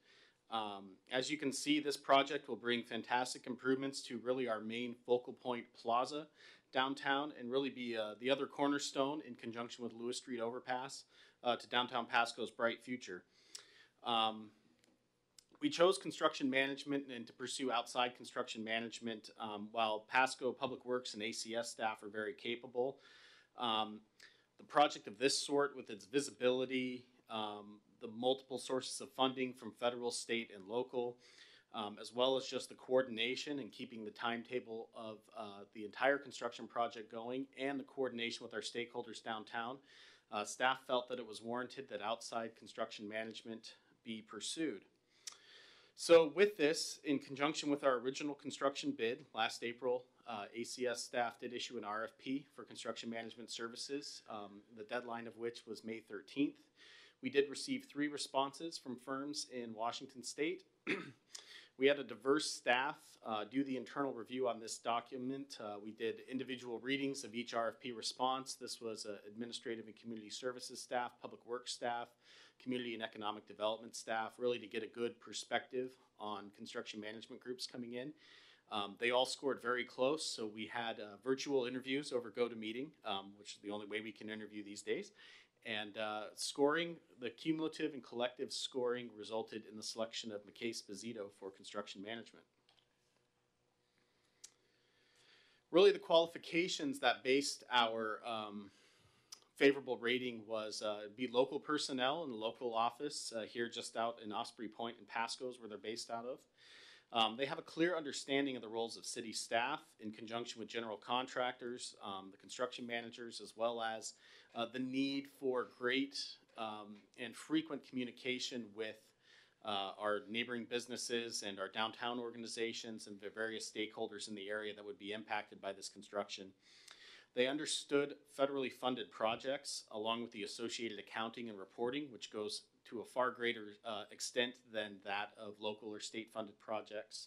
As you can see, this project will bring fantastic improvements to really our main focal point plaza downtown, and really be the other cornerstone in conjunction with Lewis Street Overpass to downtown Pasco's bright future. We chose construction management and to pursue outside construction management while Pasco Public Works and ACS staff are very capable. The project of this sort, with its visibility, the multiple sources of funding from federal, state, and local, as well as just the coordination and keeping the timetable of the entire construction project going, and the coordination with our stakeholders downtown, staff felt that it was warranted that outside construction management be pursued. So with this, in conjunction with our original construction bid last April, ACS staff did issue an RFP for construction management services, the deadline of which was May 13th. We did receive 3 responses from firms in Washington State. We had a diverse staff do the internal review on this document. We did individual readings of each RFP response. This was administrative and community services staff, public works staff, community and economic development staff, really to get a good perspective on construction management groups coming in. They all scored very close, so we had virtual interviews over GoToMeeting, which is the only way we can interview these days. And scoring, the cumulative and collective scoring resulted in the selection of McKay-Sposito for construction management. Really, the qualifications that based our favorable rating was be local personnel in the local office here just out in Osprey Point and Pasco's, where they're based out of. They have a clear understanding of the roles of city staff in conjunction with general contractors, the construction managers, as well as the need for great and frequent communication with our neighboring businesses and our downtown organizations and the various stakeholders in the area that would be impacted by this construction. They understood federally funded projects along with the associated accounting and reporting, which goes to a far greater extent than that of local or state funded projects.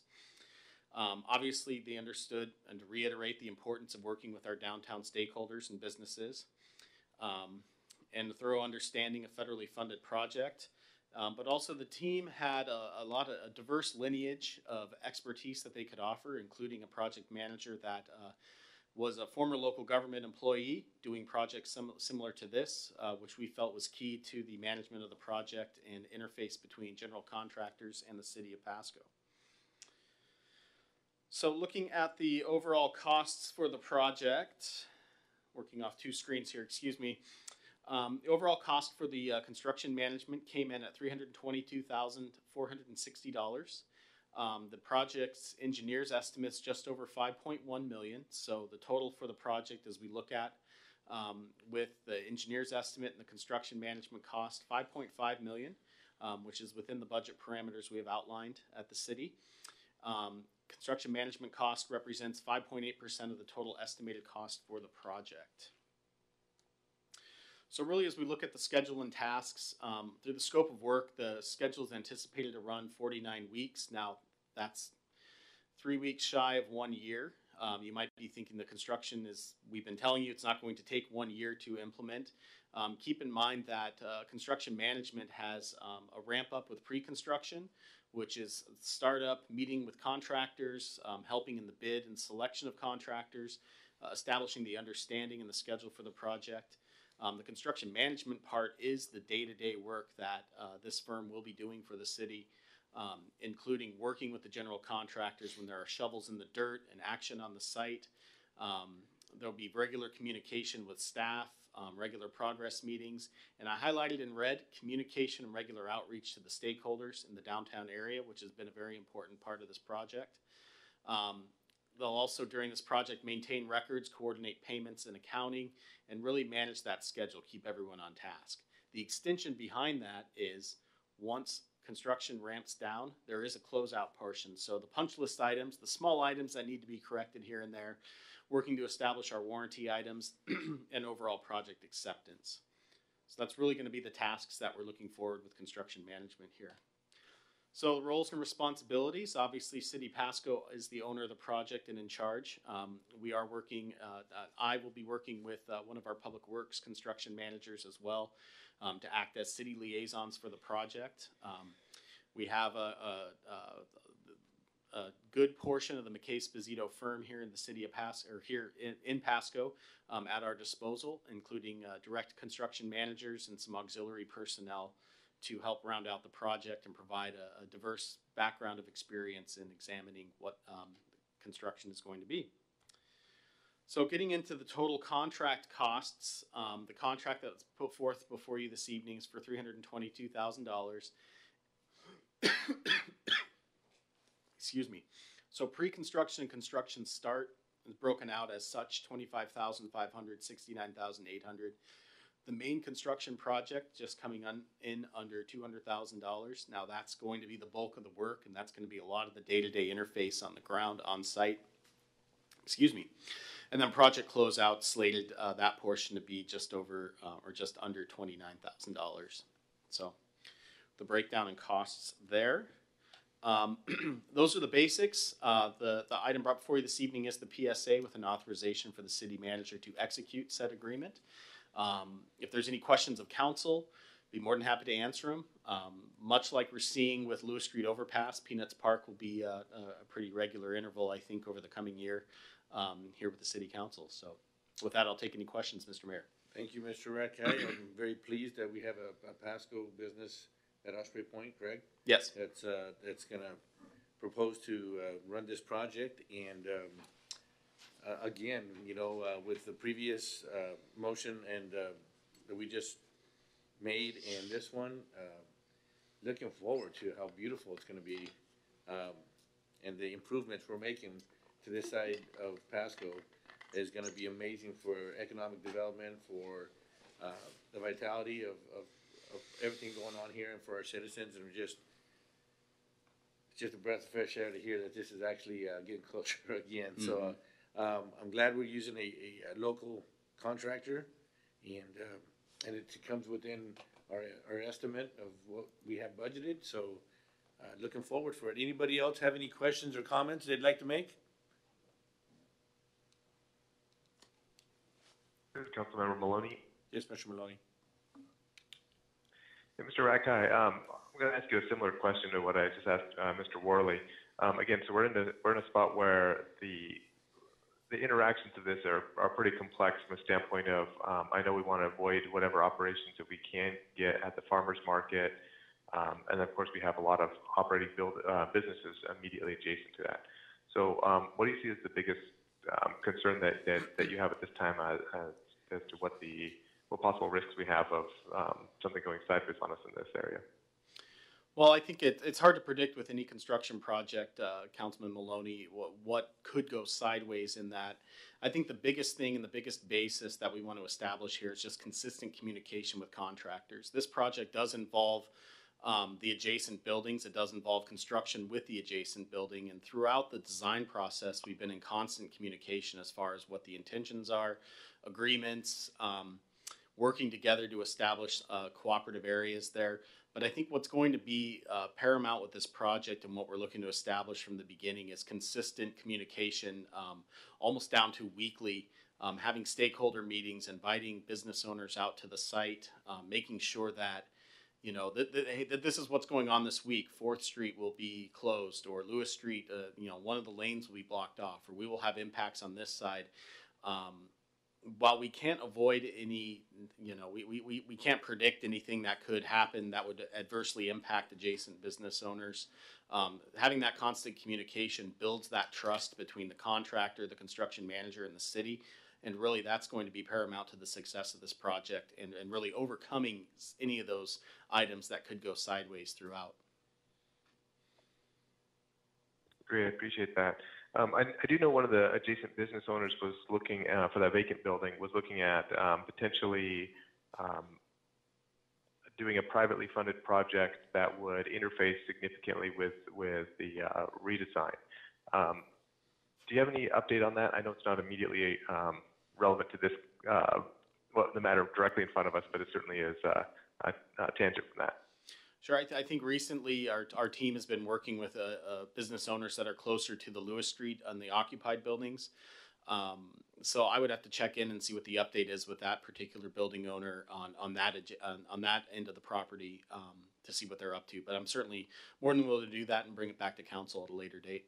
Obviously, they understood, and to reiterate, the importance of working with our downtown stakeholders and businesses, and a thorough understanding of federally funded project. But also the team had a diverse lineage of expertise that they could offer, including a project manager that was a former local government employee doing projects similar to this, which we felt was key to the management of the project and interface between general contractors and the city of Pasco. So looking at the overall costs for the project, working off two screens here, excuse me. The overall cost for the construction management came in at $322,460. The project's engineer's estimates just over $5.1 million. So the total for the project as we look at with the engineer's estimate and the construction management cost, $5.5 million, which is within the budget parameters we have outlined at the city. Construction management cost represents 5.8% of the total estimated cost for the project. So really, as we look at the schedule and tasks, through the scope of work, the schedule is anticipated to run 49 weeks. Now, that's 3 weeks shy of 1 year. You might be thinking the construction is, we've been telling you, it's not going to take 1 year to implement. Keep in mind that construction management has a ramp up with pre-construction, which is startup, meeting with contractors, helping in the bid and selection of contractors, establishing the understanding and the schedule for the project. The construction management part is the day-to-day work that this firm will be doing for the city, including working with the general contractors when there are shovels in the dirt and action on the site. There'll be regular communication with staff, regular progress meetings, and I highlighted in red communication and regular outreach to the stakeholders in the downtown area, which has been a very important part of this project. They'll also, during this project, maintain records, coordinate payments and accounting, and really manage that schedule, keep everyone on task. The extension behind that is once construction ramps down, there is a closeout portion. So the punch list items, the small items that need to be corrected here and there, working to establish our warranty items and overall project acceptance. So that's really going to be the tasks that we're looking forward with construction management here. So roles and responsibilities, obviously City Pasco is the owner of the project and in charge. We are working, I will be working with one of our public works construction managers as well to act as city liaisons for the project. We have a good portion of the McKay-Sposito firm here in the city of Pasco, or here in Pasco, at our disposal, including direct construction managers and some auxiliary personnel to help round out the project and provide a diverse background of experience in examining what construction is going to be. So getting into the total contract costs, the contract that's put forth before you this evening is for $322,000. Excuse me. So pre-construction and construction start is broken out as such: $25,500, $69,800. The main construction project just coming in under $200,000. Now that's going to be the bulk of the work, and that's going to be a lot of the day-to-day interface on the ground, on site. Excuse me. And then project closeout slated that portion to be just over or just under $29,000. So the breakdown in costs there. Those are the basics. The item brought before you this evening is the PSA with an authorization for the city manager to execute said agreement. If there's any questions of council, be more than happy to answer them. Much like we're seeing with Lewis Street Overpass, Peanuts Park will be a pretty regular interval, I think, over the coming year here with the city council. So with that, I'll take any questions, Mr. Mayor. Thank you, Mr. Ratkai. I'm very pleased that we have a Pasco business at Osprey Point, Greg? Yes. That's going to propose to run this project. And again, you know, with the previous motion and that we just made, and this one, looking forward to how beautiful it's going to be, and the improvements we're making to this side of Pasco is going to be amazing for economic development, for the vitality of everything going on here, and for our citizens. And just a breath of fresh air to hear that this is actually getting closer again. Mm-hmm. So. I'm glad we're using a local contractor, and it comes within our estimate of what we have budgeted. So looking forward for it. Anybody else have any questions or comments they'd like to make? This is Councilmember Maloney. Yes, Mr. Maloney. Hey, Mr. Ratkai, I'm going to ask you a similar question to what I just asked Mr. Worley. Again, so we're in a spot where the interactions of this are pretty complex from the standpoint of, I know we want to avoid whatever operations that we can get at the farmers market. And of course we have a lot of operating businesses immediately adjacent to that. So what do you see as the biggest concern that you have at this time as to what possible risks we have of something going sideways on us in this area? Well, I think it's hard to predict with any construction project, Councilman Maloney, what could go sideways in that. I think the biggest thing and the biggest basis that we want to establish here is just consistent communication with contractors. This project does involve the adjacent buildings. It does involve construction with the adjacent building. And throughout the design process, we've been in constant communication as far as what the intentions are, agreements, working together to establish cooperative areas there. But I think what's going to be paramount with this project and what we're looking to establish from the beginning is consistent communication, almost down to weekly, having stakeholder meetings, inviting business owners out to the site, making sure that, you know, that this is what's going on this week. 4th Street will be closed, or Lewis Street, you know, one of the lanes will be blocked off, or we will have impacts on this side. While we can't avoid any, you know, we can't predict anything that could happen that would adversely impact adjacent business owners, having that constant communication builds that trust between the contractor, the construction manager, and the city. And really that's going to be paramount to the success of this project and really overcoming any of those items that could go sideways throughout. Great, I appreciate that. I do know one of the adjacent business owners was looking for that vacant building, was looking at potentially doing a privately funded project that would interface significantly with the redesign. Do you have any update on that? I know it's not immediately relevant to this, well, the matter directly in front of us, but it certainly is a tangent from that. Sure. I think recently our team has been working with business owners that are closer to the Lewis Street on the occupied buildings. So I would have to check in and see what the update is with that particular building owner on that end of the property to see what they're up to. But I'm certainly more than willing to do that and bring it back to council at a later date.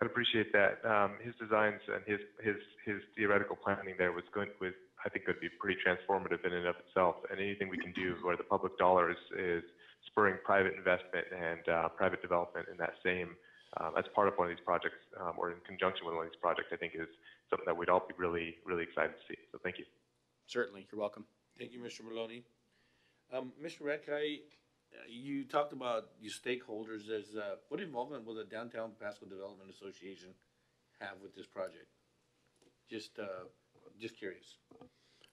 I'd appreciate that. His designs and his theoretical planning there was going with. I think would be pretty transformative in and of itself, and anything we can do where the public dollar is spurring private investment and private development in that same, as part of one of these projects or in conjunction with one of these projects, I think is something that we'd all be really, really excited to see. So thank you. Certainly, you're welcome. Thank you, Mr. Maloney. Mr. Ratkai, you talked about your stakeholders. There's, what involvement will the Downtown Pasco Development Association have with this project? Just curious.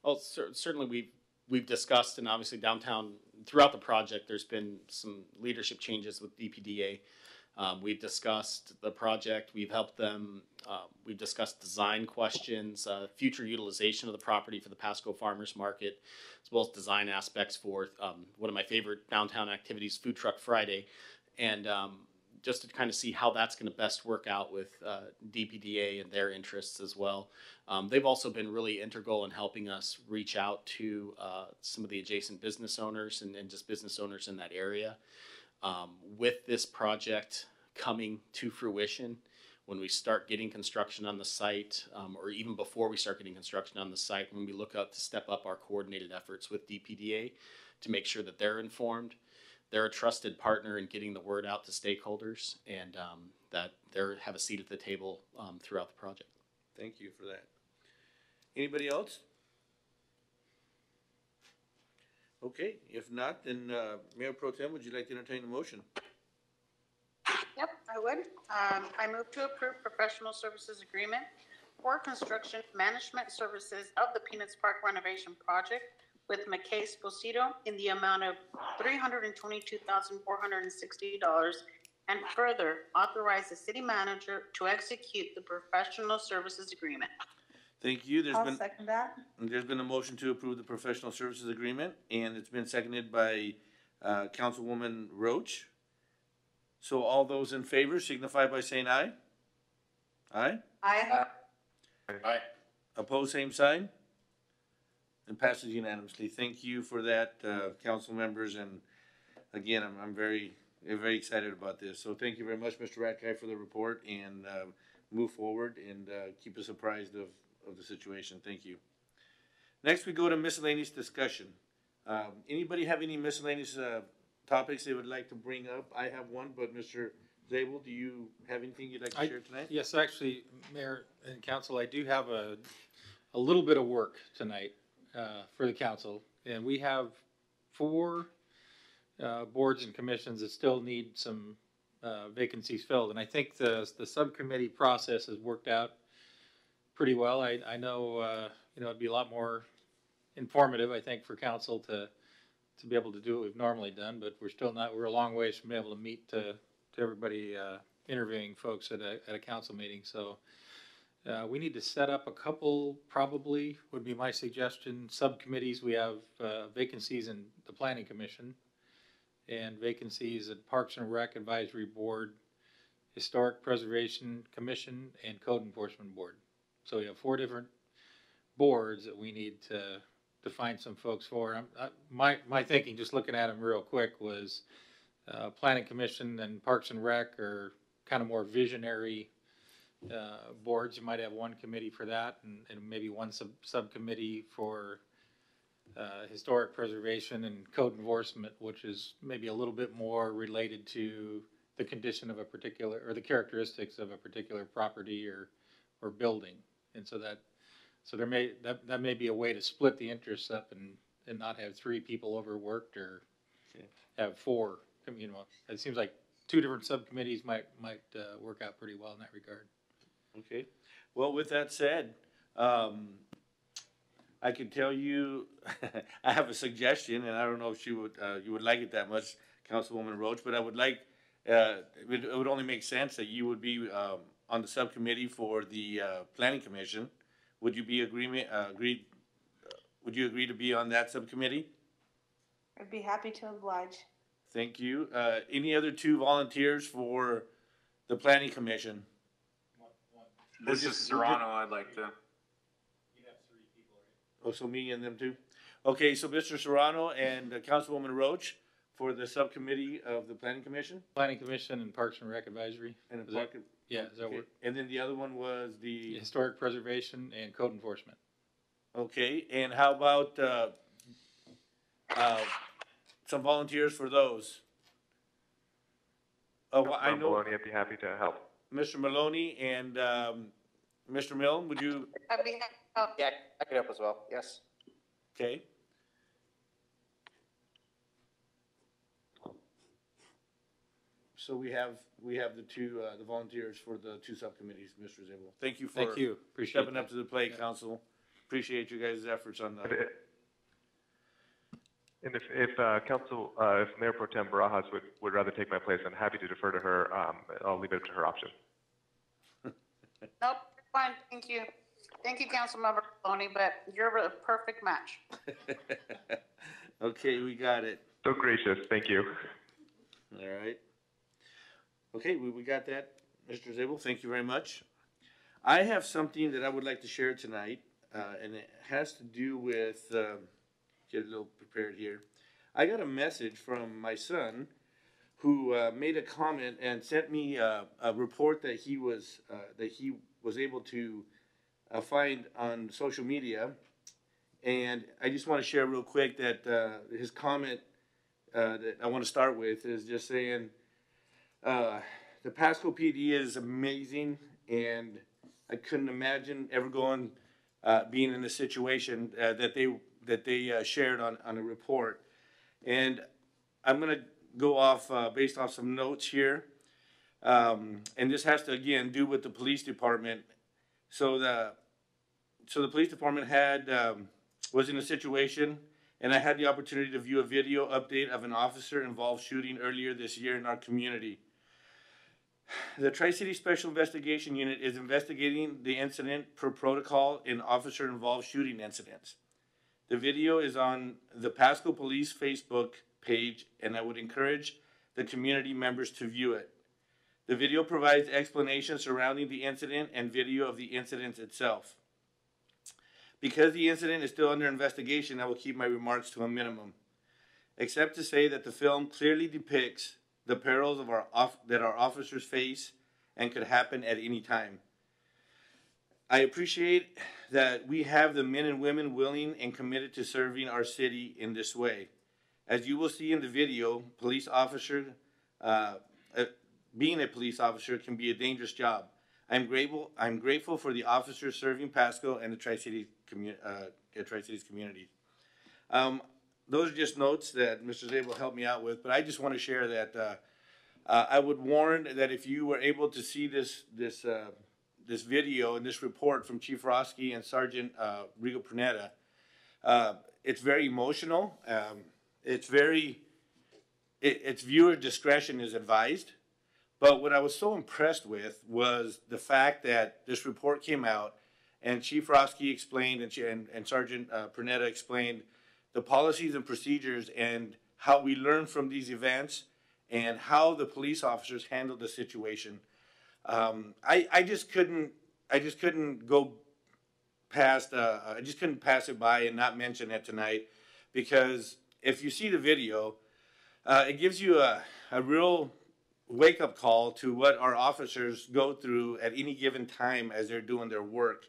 Oh, certainly we've discussed, and obviously downtown throughout the project, there's been some leadership changes with DPDA. We've discussed the project. We've helped them. We've discussed design questions, future utilization of the property for the Pasco Farmers Market, as well as design aspects for one of my favorite downtown activities, Food Truck Friday, and just to kind of see how that's going to best work out with DPDA and their interests as well. They've also been really integral in helping us reach out to some of the adjacent business owners and just business owners in that area. With this project coming to fruition, when we start getting construction on the site, or even before we start getting construction on the site, when we look up to step up our coordinated efforts with DPDA to make sure that they're informed, they're a trusted partner in getting the word out to stakeholders, and that they have a seat at the table throughout the project. Thank you for that. Anybody else? Okay, if not, then Mayor Pro Tem, would you like to entertain the motion? Yep, I would. I move to approve professional services agreement for construction management services of the Peanuts Park renovation project with McKay-Sposito in the amount of $322,460, and further authorize the city manager to execute the professional services agreement. Thank you. I'll second that. There's been a motion to approve the professional services agreement, and it's been seconded by Councilwoman Roach. So all those in favor signify by saying aye. Aye? Aye. Aye. Opposed, same sign. And passes unanimously. Thank you for that, council members. And again, I'm very, very excited about this. So thank you very much, Mr. Ratkai, for the report, and move forward and keep us apprised of the situation. Thank you. Next, we go to miscellaneous discussion. Anybody have any miscellaneous topics they would like to bring up? I have one, but Mr. Zabel, do you have anything you'd like to share tonight? Yes, actually, Mayor and Council, I do have a little bit of work tonight for the Council. And we have 4 boards and commissions that still need some vacancies filled. And I think the subcommittee process has worked out pretty well. I know, you know, it'd be a lot more informative, I think, for Council to be able to do what we've normally done, but we're still not, we're a long ways from being able to meet to everybody interviewing folks at a council meeting. So we need to set up a couple, probably would be my suggestion, subcommittees. We have vacancies in the Planning Commission and vacancies at Parks and Rec Advisory Board, Historic Preservation Commission, and Code Enforcement Board. So we have 4 different boards that we need to find some folks for. My thinking, just looking at them real quick, was Planning Commission and Parks and Rec are kind of more visionary boards. You might have 1 committee for that, and maybe 1 subcommittee for historic preservation and code enforcement, which is maybe a little bit more related to the condition of a particular, or the characteristics of a particular property or building. And so that, so there may, that may be a way to split the interests up and not have 3 people overworked or have 4. You know, it seems like 2 different subcommittees might work out pretty well in that regard. Okay. Well, with that said, I can tell you, I have a suggestion, and I don't know if she would, you would like it that much, Councilwoman Roach, but I would like, it would only make sense that you would be on the subcommittee for the Planning Commission. Would you be agree to be on that subcommittee? I'd be happy to oblige. Thank you. Any other 2 volunteers for the Planning Commission? This is Serrano. I'd like to. You'd have 3 people, right? Oh, so me and them too? Okay, so Mr. Serrano and Councilwoman Roach for the subcommittee of the Planning Commission? Planning Commission and Parks and Rec Advisory. And Does that work? And then the other one was the Historic Preservation and Code Enforcement. Okay, and how about some volunteers for those? Oh, well, I know. Maloney, I'd be happy to help. Mr. Maloney and Mr. Milne, would you? Yeah, I could help as well. Yes. Okay. So we have the volunteers for the 2 subcommittees, Mr. Zabel. Thank you for stepping up to the plate, Council. Appreciate you guys' efforts on that. And if Mayor Pro Tem Barajas would rather take my place, I'm happy to defer to her. I'll leave it to her option. Nope, fine. Thank you. Thank you, Councilmember Maloney, but you're a perfect match. Okay, we got it. So gracious. Thank you. All right. Okay, we got that, Mr. Zabel. Thank you very much. I have something that I would like to share tonight, and it has to do with... get a little prepared here. I got a message from my son who made a comment and sent me a report that he was able to find on social media. And I just want to share real quick that his comment that I want to start with is just saying the Pasco PD is amazing, and I couldn't imagine ever going being in a situation that they shared on a report. And I'm going to go off based off some notes here. And this has to, again, do with the police department. So the police department had was in a situation, and I had the opportunity to view a video update of an officer-involved shooting earlier this year in our community. The Tri-Cities Special Investigation Unit is investigating the incident per protocol in officer-involved shooting incidents. The video is on the Pasco Police Facebook page, and I would encourage the community members to view it. The video provides explanations surrounding the incident and video of the incident itself. Because the incident is still under investigation, I will keep my remarks to a minimum, except to say that the film clearly depicts the perils of that our officers face and could happen at any time. I appreciate that we have the men and women willing and committed to serving our city in this way. As you will see in the video, police officer Being a police officer can be a dangerous job. I'm grateful for the officers serving Pasco and the Tri-Cities community. Those are just notes that Mr. Zabel helped me out with, but I just want to share that I would warn that if you were able to see this video and this report from Chief Roski and Sergeant Rigo Pernetta, it's very emotional. Its viewer discretion is advised. But what I was so impressed with was the fact that this report came out, and Chief Roski explained and Sergeant Pernetta explained the policies and procedures and how we learn from these events and how the police officers handled the situation. I just couldn't pass it by and not mention it tonight, because if you see the video, it gives you a real wake-up call to what our officers go through at any given time as they're doing their work.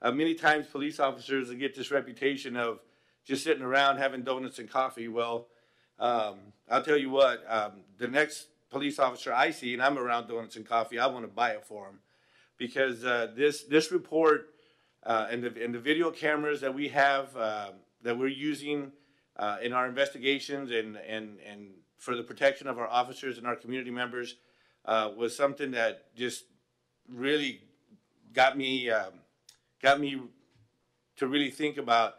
Many times police officers will get this reputation of just sitting around having donuts and coffee. Well, I'll tell you what, the next police officer I see and I'm around donuts and coffee, I want to buy it for them, because this report and the video cameras that we have that we're using in our investigations and for the protection of our officers and our community members was something that just really got me to really think about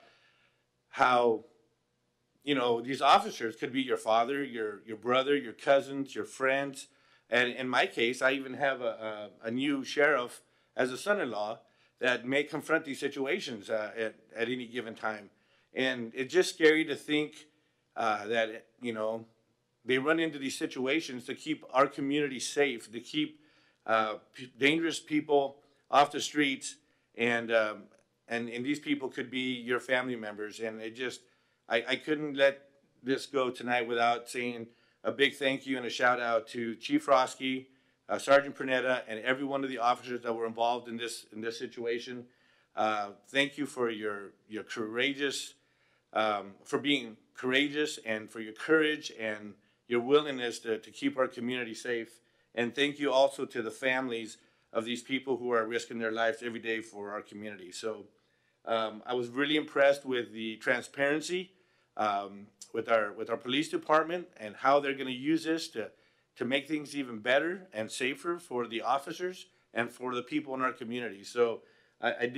how, you know, these officers could be your father, your brother, your cousins, your friends. And in my case, I even have a new sheriff as a son-in-law that may confront these situations at any given time. And it's just scary to think that, you know, they run into these situations to keep our community safe, to keep dangerous people off the streets, and these people could be your family members. And it just, I couldn't let this go tonight without saying a big thank you and a shout out to Chief Roski, Sergeant Pernetta, and every one of the officers that were involved in this situation. Thank you for your courageous, for being courageous and for your courage and your willingness to keep our community safe. And thank you also to the families of these people who are risking their lives every day for our community. So I was really impressed with the transparency with our police department and how they're going to use this to make things even better and safer for the officers and for the people in our community. So I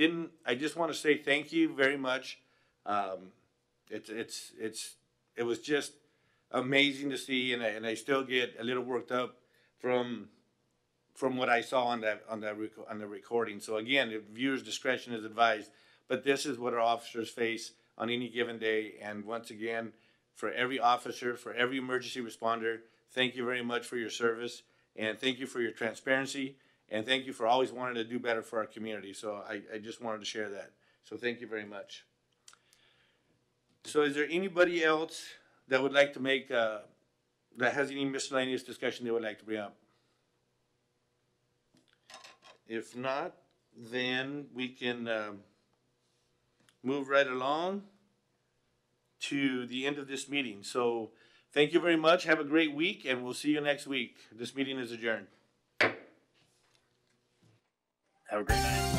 just want to say thank you very much. It was just amazing to see, and I still get a little worked up from what I saw on the recording. So again, the viewer's discretion is advised, but this is what our officers face on any given day. And once again, for every officer, for every emergency responder, thank you very much for your service, and thank you for your transparency, and thank you for always wanting to do better for our community. So I just wanted to share that. So thank you very much. So is there anybody else that would like to make, that has any miscellaneous discussion they would like to bring up? If not, then we can move right along to the end of this meeting. So thank you very much. Have a great week, and we'll see you next week. This meeting is adjourned. Have a great night.